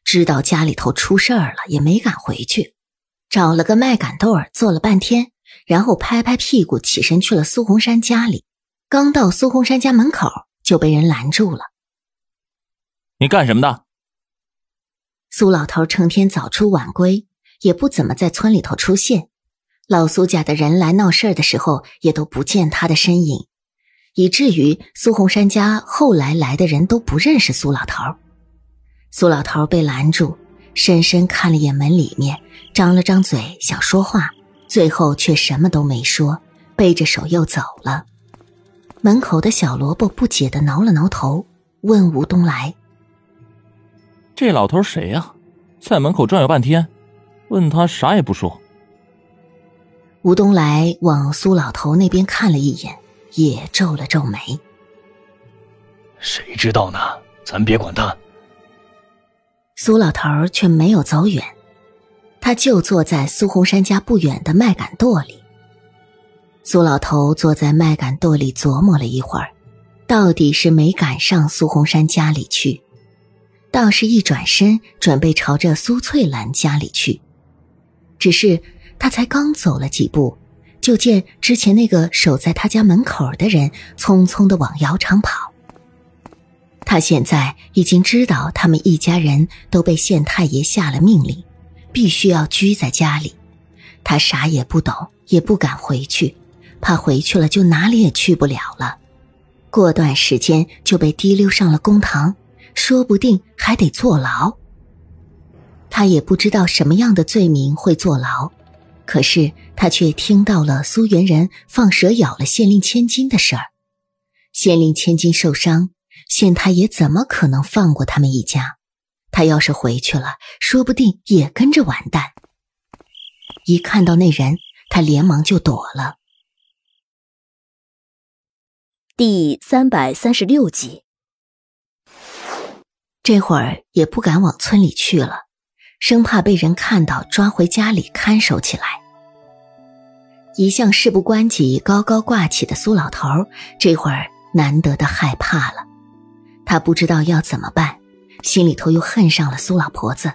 知道家里头出事儿了，也没敢回去，找了个卖擀豆儿做了半天，然后拍拍屁股起身去了苏红山家里。刚到苏红山家门口，就被人拦住了。你干什么的？苏老头成天早出晚归，也不怎么在村里头出现，老苏家的人来闹事儿的时候，也都不见他的身影。以至于苏红山家后来来的人都不认识苏老头。苏老头被拦住，深深看了眼门里面，张了张嘴想说话，最后却什么都没说，背着手又走了。门口的小萝卜不解地挠了挠头，问无东来：这老头谁呀？在门口转悠半天，问他啥也不说。吴东来往苏老头那边看了一眼，也皱了皱眉。谁知道呢？咱别管他。苏老头却没有走远，他就坐在苏红山家不远的麦秆垛里。苏老头坐在麦秆垛里琢磨了一会儿，到底是没赶上苏红山家里去，倒是一转身准备朝着苏翠兰家里去。只是他才刚走了几步，就见之前那个守在他家门口的人匆匆地往窑厂跑。他现在已经知道他们一家人都被县太爷下了命令，必须要拘在家里。他啥也不懂，也不敢回去，怕回去了就哪里也去不了了。过段时间就被提溜上了公堂，说不定还得坐牢。他也不知道什么样的罪名会坐牢，可是他却听到了苏元仁放蛇咬了县令千金的事儿。县令千金受伤，县太爷怎么可能放过他们一家？他要是回去了，说不定也跟着完蛋。一看到那人，他连忙就躲了。第336集。这会儿也不敢往村里去了，生怕被人看到抓回家里看守起来。一向事不关己高高挂起的苏老头这会儿难得的害怕了，他不知道要怎么办，心里头又恨上了苏老婆子。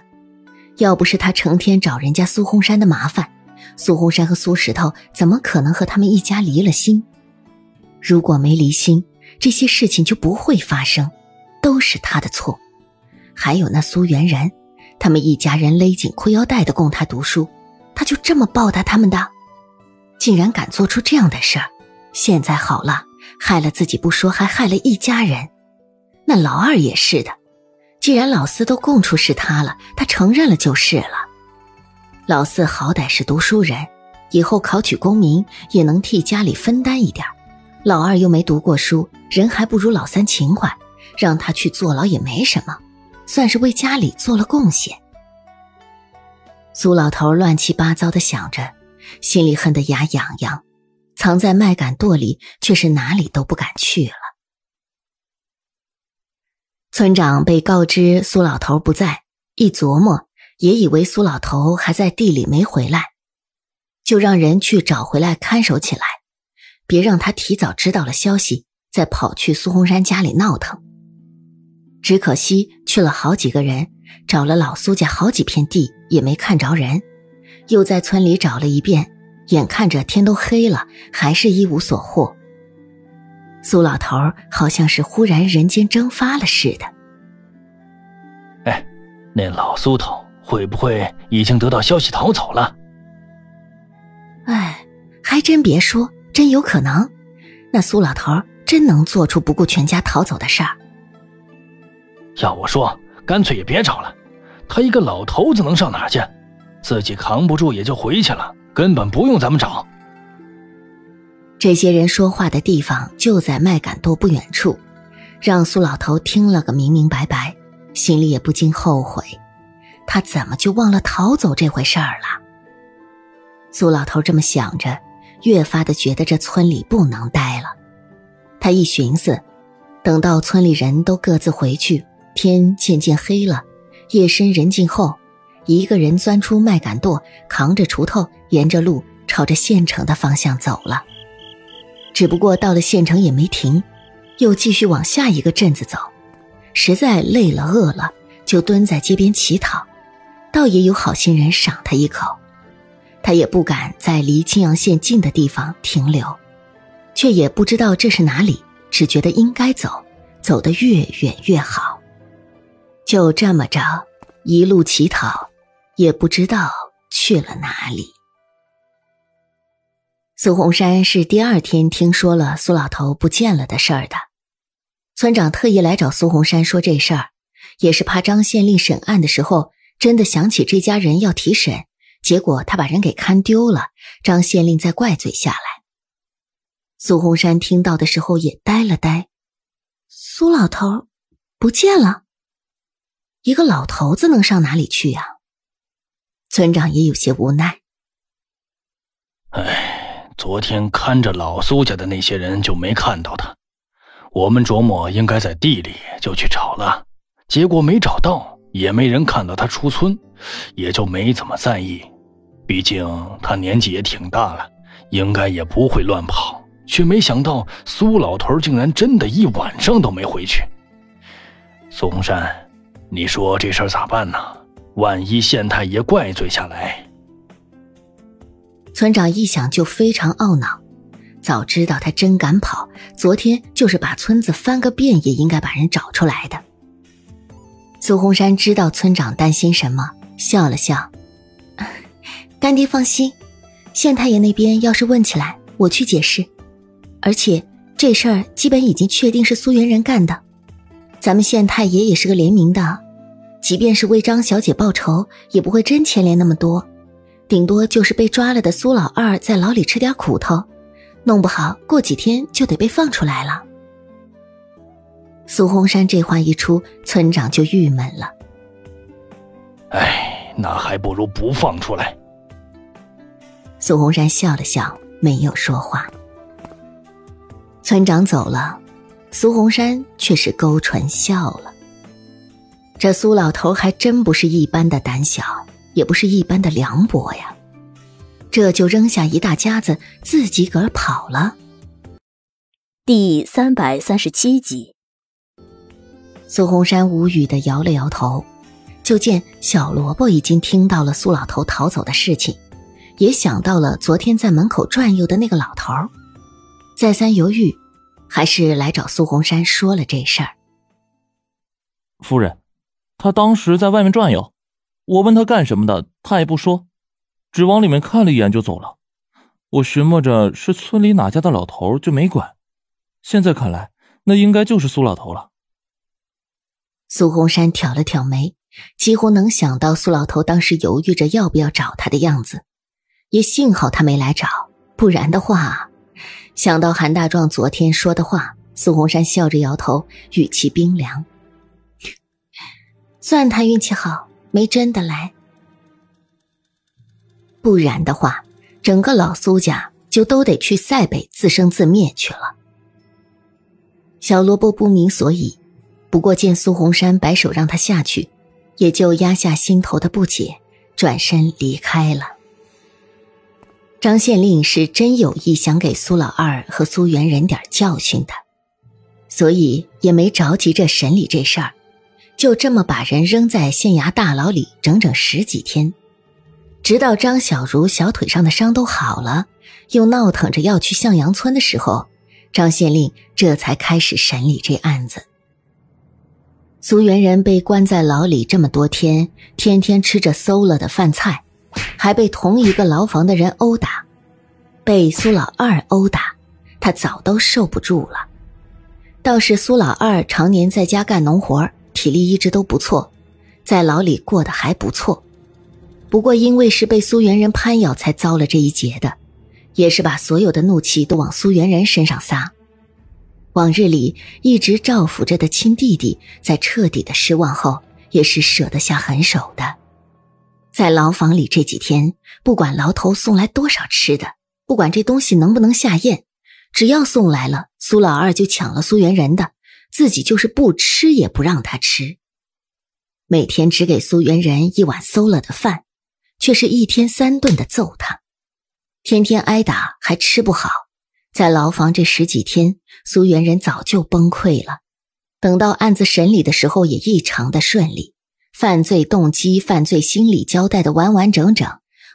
要不是他成天找人家苏红山的麻烦，苏红山和苏石头怎么可能和他们一家离了心？如果没离心，这些事情就不会发生，都是他的错。还有那苏元仁，他们一家人勒紧裤腰带的供他读书，他就这么报答他们的？竟然敢做出这样的事儿！现在好了，害了自己不说，还害了一家人。那老二也是的，既然老四都供出是他了，他承认了就是了。老四好歹是读书人，以后考取功名也能替家里分担一点。老二又没读过书，人还不如老三勤快，让他去坐牢也没什么，算是为家里做了贡献。苏老头乱七八糟地想着，心里恨得牙痒痒，藏在麦秆垛里，却是哪里都不敢去了。村长被告知苏老头不在，一琢磨也以为苏老头还在地里没回来，就让人去找回来看守起来，别让他提早知道了消息，再跑去苏红山家里闹腾。只可惜去了好几个人，找了老苏家好几片地也没看着人，又在村里找了一遍，眼看着天都黑了，还是一无所获。苏老头好像是忽然人间蒸发了似的。哎，那老苏头会不会已经得到消息逃走了？哎，还真别说，真有可能。那苏老头真能做出不顾全家逃走的事儿。要我说，干脆也别找了，他一个老头子能上哪去？自己扛不住也就回去了，根本不用咱们找。这些人说话的地方就在麦秆垛不远处，让苏老头听了个明明白白，心里也不禁后悔，他怎么就忘了逃走这回事儿了？苏老头这么想着，越发的觉得这村里不能待了。他一寻思，等到村里人都各自回去，天渐渐黑了，夜深人静后，一个人钻出麦秆垛，扛着锄头，沿着路朝着县城的方向走了。只不过到了县城也没停，又继续往下一个镇子走。实在累了饿了，就蹲在街边乞讨，倒也有好心人赏他一口。他也不敢在离青阳县近的地方停留，却也不知道这是哪里，只觉得应该走，走得越远越好。就这么着，一路乞讨，也不知道去了哪里。苏红山是第二天听说了苏老头不见了的事儿的。村长特意来找苏红山说这事儿，也是怕张县令审案的时候真的想起这家人要提审，结果他把人给看丢了，张县令再怪罪下来。苏红山听到的时候也呆了呆，苏老头不见了？一个老头子能上哪里去啊？村长也有些无奈。昨天看着老苏家的那些人就没看到他，我们琢磨应该在地里，就去找了，结果没找到，也没人看到他出村，也就没怎么在意。毕竟他年纪也挺大了，应该也不会乱跑，却没想到苏老头竟然真的一晚上都没回去。苏红山，你说这事儿咋办呢？万一县太爷怪罪下来。村长一想就非常懊恼，早知道他真敢跑，昨天就是把村子翻个遍也应该把人找出来的。苏红山知道村长担心什么，笑了笑，干爹放心，县太爷那边要是问起来，我去解释，而且这事儿基本已经确定是苏元人干的，咱们县太爷也是个联名的，即便是为张小姐报仇，也不会真牵连那么多，顶多就是被抓了的苏老二在牢里吃点苦头，弄不好过几天就得被放出来了。苏红山这话一出，村长就郁闷了。那还不如不放出来。苏红山笑了笑，没有说话。村长走了，苏红山却是勾唇笑了。这苏老头还真不是一般的胆小，也不是一般的凉薄呀，这就扔下一大家子自己个儿跑了。第337集，苏红山无语地摇了摇头，就见小萝卜已经听到了苏老头逃走的事情，也想到了昨天在门口转悠的那个老头，再三犹豫，还是来找苏红山说了这事儿。夫人，他当时在外面转悠，我问他干什么的，他也不说，只往里面看了一眼就走了。我寻摸着是村里哪家的老头，就没管。现在看来，那应该就是苏老头了。苏红山挑了挑眉，几乎能想到苏老头当时犹豫着要不要找他的样子。也幸好他没来找，不然的话，想到韩大壮昨天说的话，苏红山笑着摇头，语气冰凉。算他运气好，没真的来，不然的话，整个老苏家就都得去塞北自生自灭去了。小萝卜不明所以，不过见苏红山摆手让他下去，也就压下心头的不解，转身离开了。张县令是真有意想给苏老二和苏元人点教训的，所以也没着急着审理这事儿，就这么把人扔在县衙大牢里整整10几天，直到张小如小腿上的伤都好了，又闹腾着要去向阳村的时候，张县令这才开始审理这案子。苏元人被关在牢里这么多天，天天吃着馊了的饭菜，还被同一个牢房的人殴打，被苏老二殴打，他早都受不住了。倒是苏老二常年在家干农活，体力一直都不错，在牢里过得还不错，不过因为是被苏元人攀咬才遭了这一劫的，也是把所有的怒气都往苏元人身上撒。往日里一直照拂着的亲弟弟，在彻底的失望后，也是舍得下狠手的。在牢房里这几天，不管牢头送来多少吃的，不管这东西能不能下咽，只要送来了，苏老二就抢了苏元人的，自己就是不吃也不让他吃。每天只给苏元人一碗馊了的饭，却是一天3顿的揍他，天天挨打还吃不好，在牢房这十几天，苏元仁早就崩溃了。等到案子审理的时候，也异常的顺利，犯罪动机、犯罪心理交代的完完整整。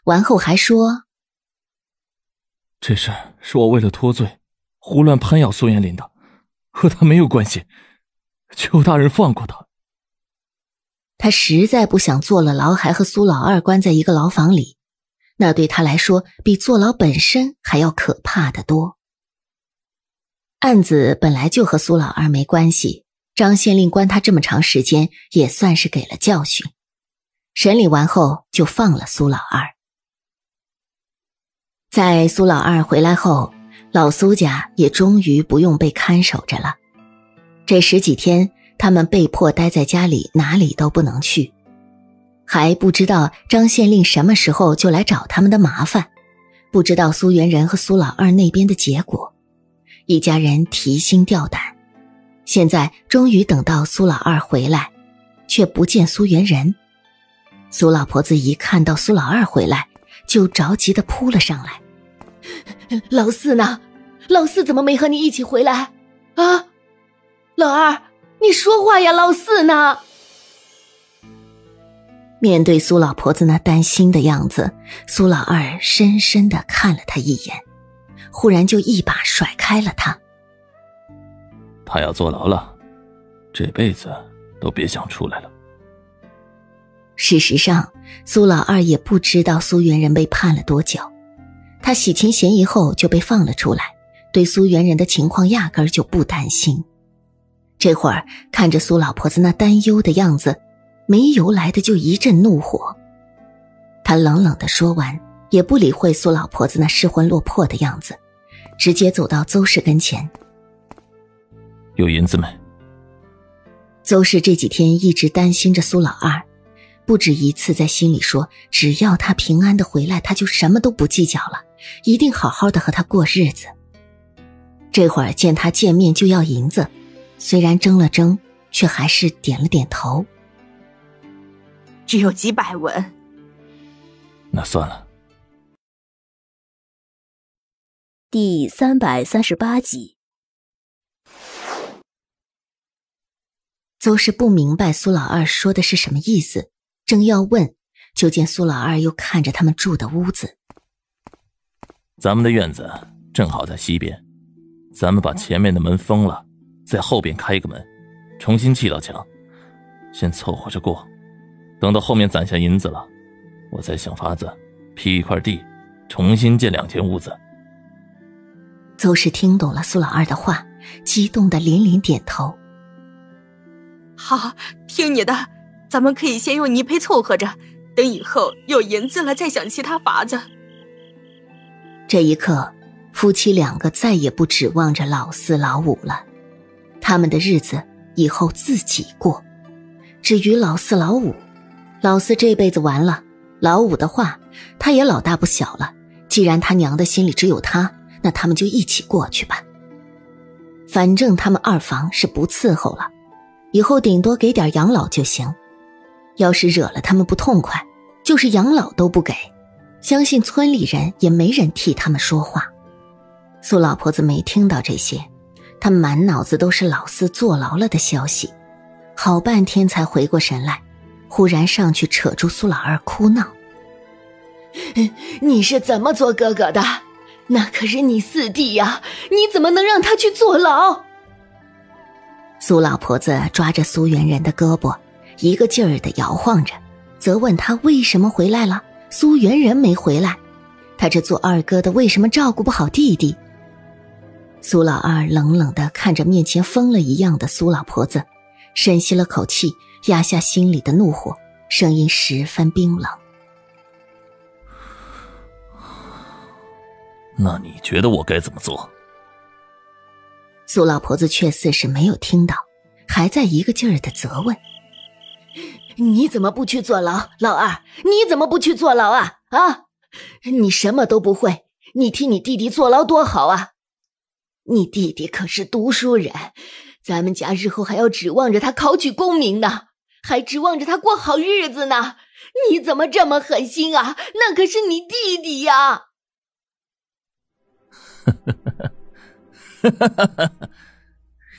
完后还说：“这事儿是我为了脱罪，胡乱攀咬苏延林的，和他没有关系，求大人放过他。”他实在不想坐了牢，还和苏老二关在一个牢房里，那对他来说比坐牢本身还要可怕得多。案子本来就和苏老二没关系，张县令关他这么长时间，也算是给了教训。审理完后就放了苏老二。在苏老二回来后，老苏家也终于不用被看守着了。这十几天，他们被迫待在家里，哪里都不能去，还不知道张县令什么时候就来找他们的麻烦，不知道苏元仁和苏老二那边的结果，一家人提心吊胆。现在终于等到苏老二回来，却不见苏元仁。苏老婆子一看到苏老二回来，就着急地扑了上来。老四呢？老四怎么没和你一起回来啊？老二，你说话呀，老四呢？面对苏老婆子那担心的样子，苏老二深深地看了他一眼，忽然就一把甩开了他。他要坐牢了，这辈子都别想出来了。事实上，苏老二也不知道苏元仁被判了多久，他洗清嫌疑后就被放了出来，对苏元仁的情况压根儿就不担心。这会儿看着苏老婆子那担忧的样子，没由来的就一阵怒火。他冷冷地说完，也不理会苏老婆子那失魂落魄的样子，直接走到邹氏跟前。有银子没？邹氏这几天一直担心着苏老二，不止一次在心里说，只要他平安的回来，他就什么都不计较了，一定好好的和他过日子。这会儿见他见面就要银子，虽然怔了怔，却还是点了点头。只有几百文。那算了。第338集。邹氏不明白苏老二说的是什么意思，正要问，就见苏老二又看着他们住的屋子。咱们的院子正好在西边，咱们把前面的门封了，在后边开一个门，重新砌到墙，先凑合着过，等到后面攒下银子了，我再想法子批一块地，重新建两间屋子。邹氏听懂了苏老二的话，激动的连连点头。好，听你的，咱们可以先用泥胚凑合着，等以后有银子了再想其他法子。这一刻，夫妻两个再也不指望着老四老五了，他们的日子以后自己过。至于老四老五，老四这辈子完了，老五的话，他也老大不小了，既然他娘的心里只有他，那他们就一起过去吧。反正他们二房是不伺候了，以后顶多给点养老就行。要是惹了他们不痛快，就是养老都不给，相信村里人也没人替他们说话。苏老婆子没听到这些，她满脑子都是老四坐牢了的消息，好半天才回过神来，忽然上去扯住苏老二哭闹：“你是怎么做哥哥的？那可是你四弟呀，你怎么能让他去坐牢？”苏老婆子抓着苏元仁的胳膊，一个劲儿地摇晃着，责问他为什么回来了，苏元仁没回来，他这做二哥的为什么照顾不好弟弟？苏老二冷冷地看着面前疯了一样的苏老婆子，深吸了口气，压下心里的怒火，声音十分冰冷：“那你觉得我该怎么做？”苏老婆子却似是没有听到，还在一个劲儿地责问：“你怎么不去坐牢？老二，你怎么不去坐牢啊？啊，你什么都不会，你替你弟弟坐牢多好啊！你弟弟可是读书人，咱们家日后还要指望着他考取功名呢，还指望着他过好日子呢。你怎么这么狠心啊？那可是你弟弟呀！”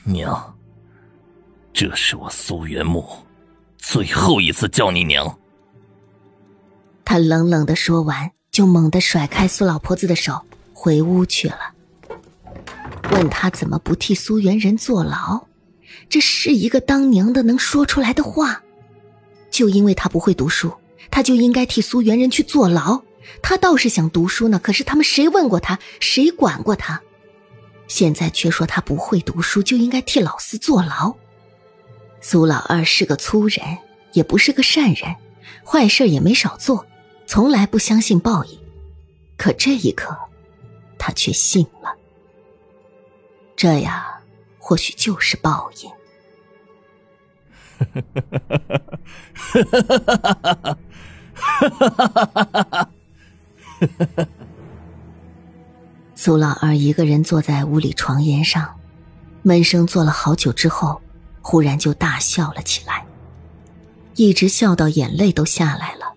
娘，这是我苏元木最后一次叫你娘。他冷冷地说完，就猛地甩开苏老婆子的手，回屋去了。问他怎么不替苏元仁坐牢，这是一个当娘的能说出来的话？就因为他不会读书，他就应该替苏元仁去坐牢。他倒是想读书呢，可是他们谁问过他，谁管过他？现在却说他不会读书，就应该替老四坐牢。苏老二是个粗人，也不是个善人，坏事也没少做，从来不相信报应。可这一刻，他却信了。这呀，或许就是报应。苏老二一个人坐在屋里床沿上，闷声坐了好久之后，忽然就大笑了起来，一直笑到眼泪都下来了，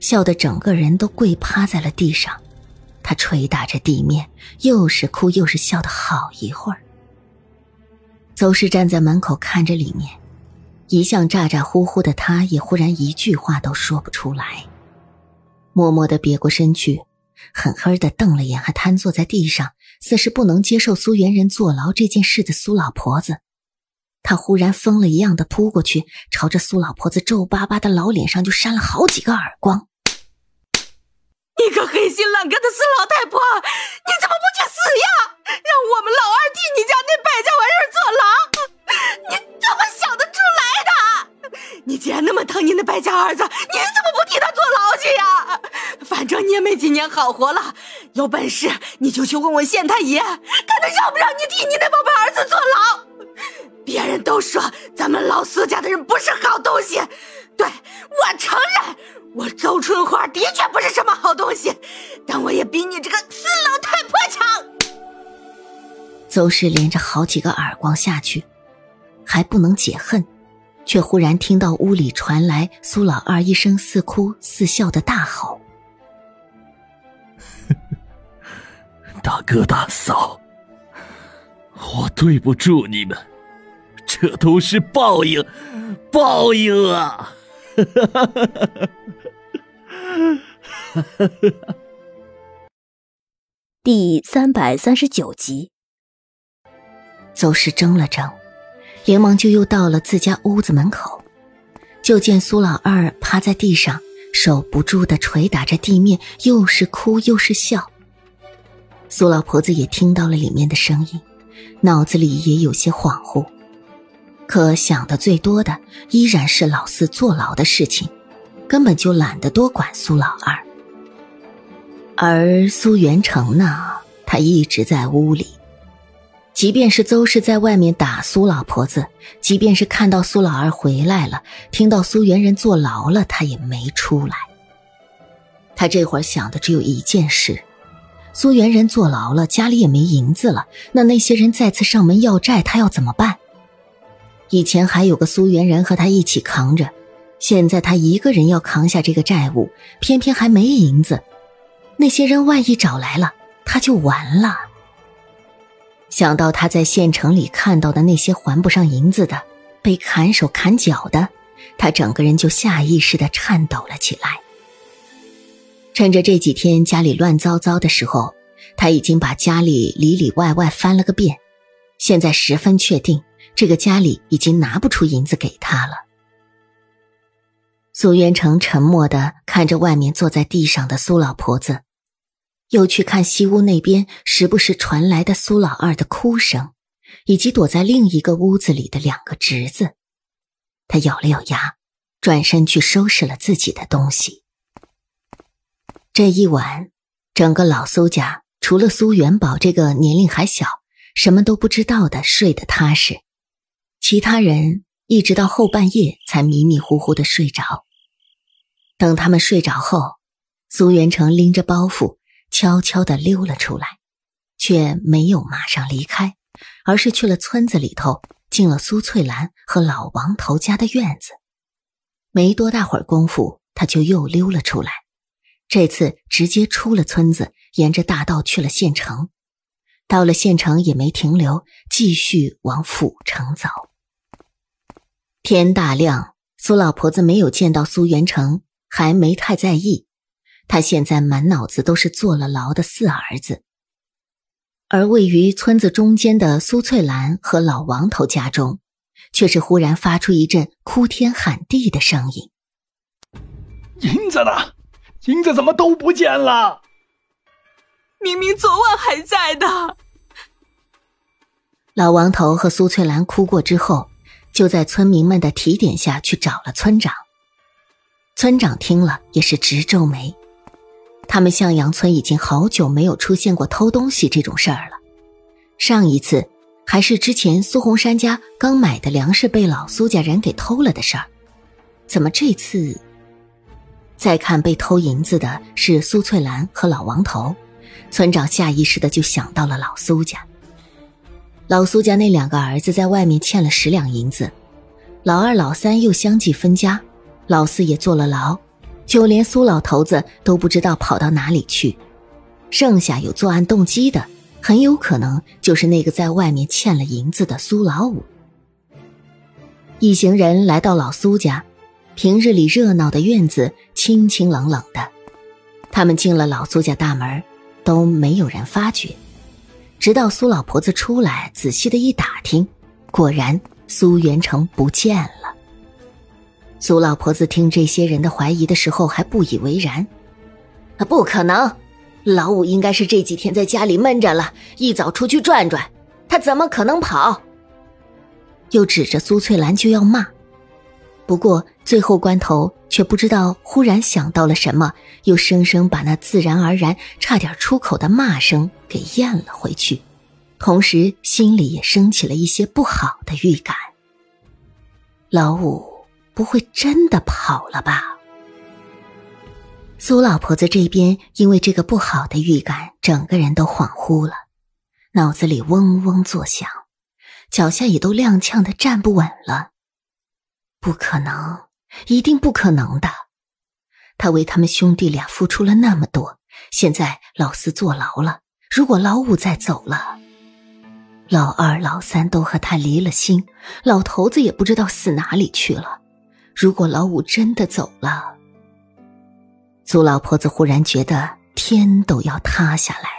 笑得整个人都跪趴在了地上。他捶打着地面，又是哭又是笑的好一会儿。邹氏站在门口看着里面，一向咋咋呼呼的他也忽然一句话都说不出来，默默地别过身去，狠狠地瞪了眼还瘫坐在地上似是不能接受苏元仁坐牢这件事的苏老婆子。他忽然疯了一样地扑过去，朝着苏老婆子皱巴巴的老脸上就扇了好几个耳光。你个黑心烂根的死老太婆，你怎么不去死呀？让我们老二替你家那败家玩意儿坐牢，你怎么想得出来的？你既然那么疼你那败家儿子，你怎么不替他坐牢去呀？反正你也没几年好活了，有本事你就去问问县太爷，看他让不让你替你那宝贝儿子坐牢。别人都说咱们老苏家的人不是好东西，对，我承认我周春花的确不是什么好东西，但我也比你这个死老太婆强。邹氏连着好几个耳光下去还不能解恨，却忽然听到屋里传来苏老二一声似哭似笑的大吼。大哥大嫂，我对不住你们，这都是报应，报应啊！第339集，邹氏怔了怔，连忙就又到了自家屋子门口，就见苏老二趴在地上，手不住地捶打着地面，又是哭又是笑。苏老婆子也听到了里面的声音，脑子里也有些恍惚，可想的最多的依然是老四坐牢的事情，根本就懒得多管苏老二。而苏元成呢，他一直在屋里，即便是邹氏在外面打苏老婆子，即便是看到苏老二回来了，听到苏元仁坐牢了，他也没出来。他这会儿想的只有一件事，苏元仁坐牢了，家里也没银子了，那些人再次上门要债，他要怎么办？以前还有个苏元仁和他一起扛着，现在他一个人要扛下这个债务，偏偏还没银子，那些人万一找来了，他就完了。想到他在县城里看到的那些还不上银子的，被砍手砍脚的，他整个人就下意识地颤抖了起来。趁着这几天家里乱糟糟的时候，他已经把家里里里外外翻了个遍，现在十分确定这个家里已经拿不出银子给他了。苏元成沉默地看着外面坐在地上的苏老婆子，又去看西屋那边时不时传来的苏老二的哭声，以及躲在另一个屋子里的两个侄子。他咬了咬牙，转身去收拾了自己的东西。这一晚，整个老苏家除了苏元宝这个年龄还小什么都不知道的睡得踏实，其他人一直到后半夜才迷迷糊糊的睡着。等他们睡着后，苏元成拎着包袱悄悄地溜了出来，却没有马上离开，而是去了村子里头，进了苏翠兰和老王头家的院子。没多大会儿功夫，他就又溜了出来，这次直接出了村子，沿着大道去了县城。到了现场也没停留，继续往府城走。天大亮，苏老婆子没有见到苏元成，还没太在意。她现在满脑子都是坐了牢的四儿子。而位于村子中间的苏翠兰和老王头家中，却是忽然发出一阵哭天喊地的声音。银子呢？银子怎么都不见了？明明昨晚还在的。老王头和苏翠兰哭过之后，就在村民们的提点下去找了村长。村长听了也是直皱眉。他们向阳村已经好久没有出现过偷东西这种事儿了，上一次还是之前苏红山家刚买的粮食被老苏家人给偷了的事儿，怎么这次？再看被偷银子的是苏翠兰和老王头，村长下意识的就想到了老苏家。老苏家那两个儿子在外面欠了10两银子，老二老三又相继分家，老四也坐了牢，就连苏老头子都不知道跑到哪里去。剩下有作案动机的，很有可能就是那个在外面欠了银子的苏老五。一行人来到老苏家，平日里热闹的院子清清冷冷的，他们进了老苏家大门都没有人发觉，直到苏老婆子出来仔细的一打听，果然苏元成不见了。苏老婆子听这些人的怀疑的时候还不以为然，不可能，老五应该是这几天在家里闷着了，一早出去转转，他怎么可能跑？又指着苏翠兰就要骂，不过最后关头却不知道忽然想到了什么，又生生把那自然而然差点出口的骂声给咽了回去，同时心里也升起了一些不好的预感。老五不会真的跑了吧？苏老婆子这边因为这个不好的预感，整个人都恍惚了，脑子里嗡嗡作响，脚下也都踉跄的站不稳了。不可能，一定不可能的。他为他们兄弟俩付出了那么多，现在老四坐牢了，如果老五再走了，老二老三都和他离了心，老头子也不知道死哪里去了，如果老五真的走了。苏老婆子忽然觉得天都要塌下来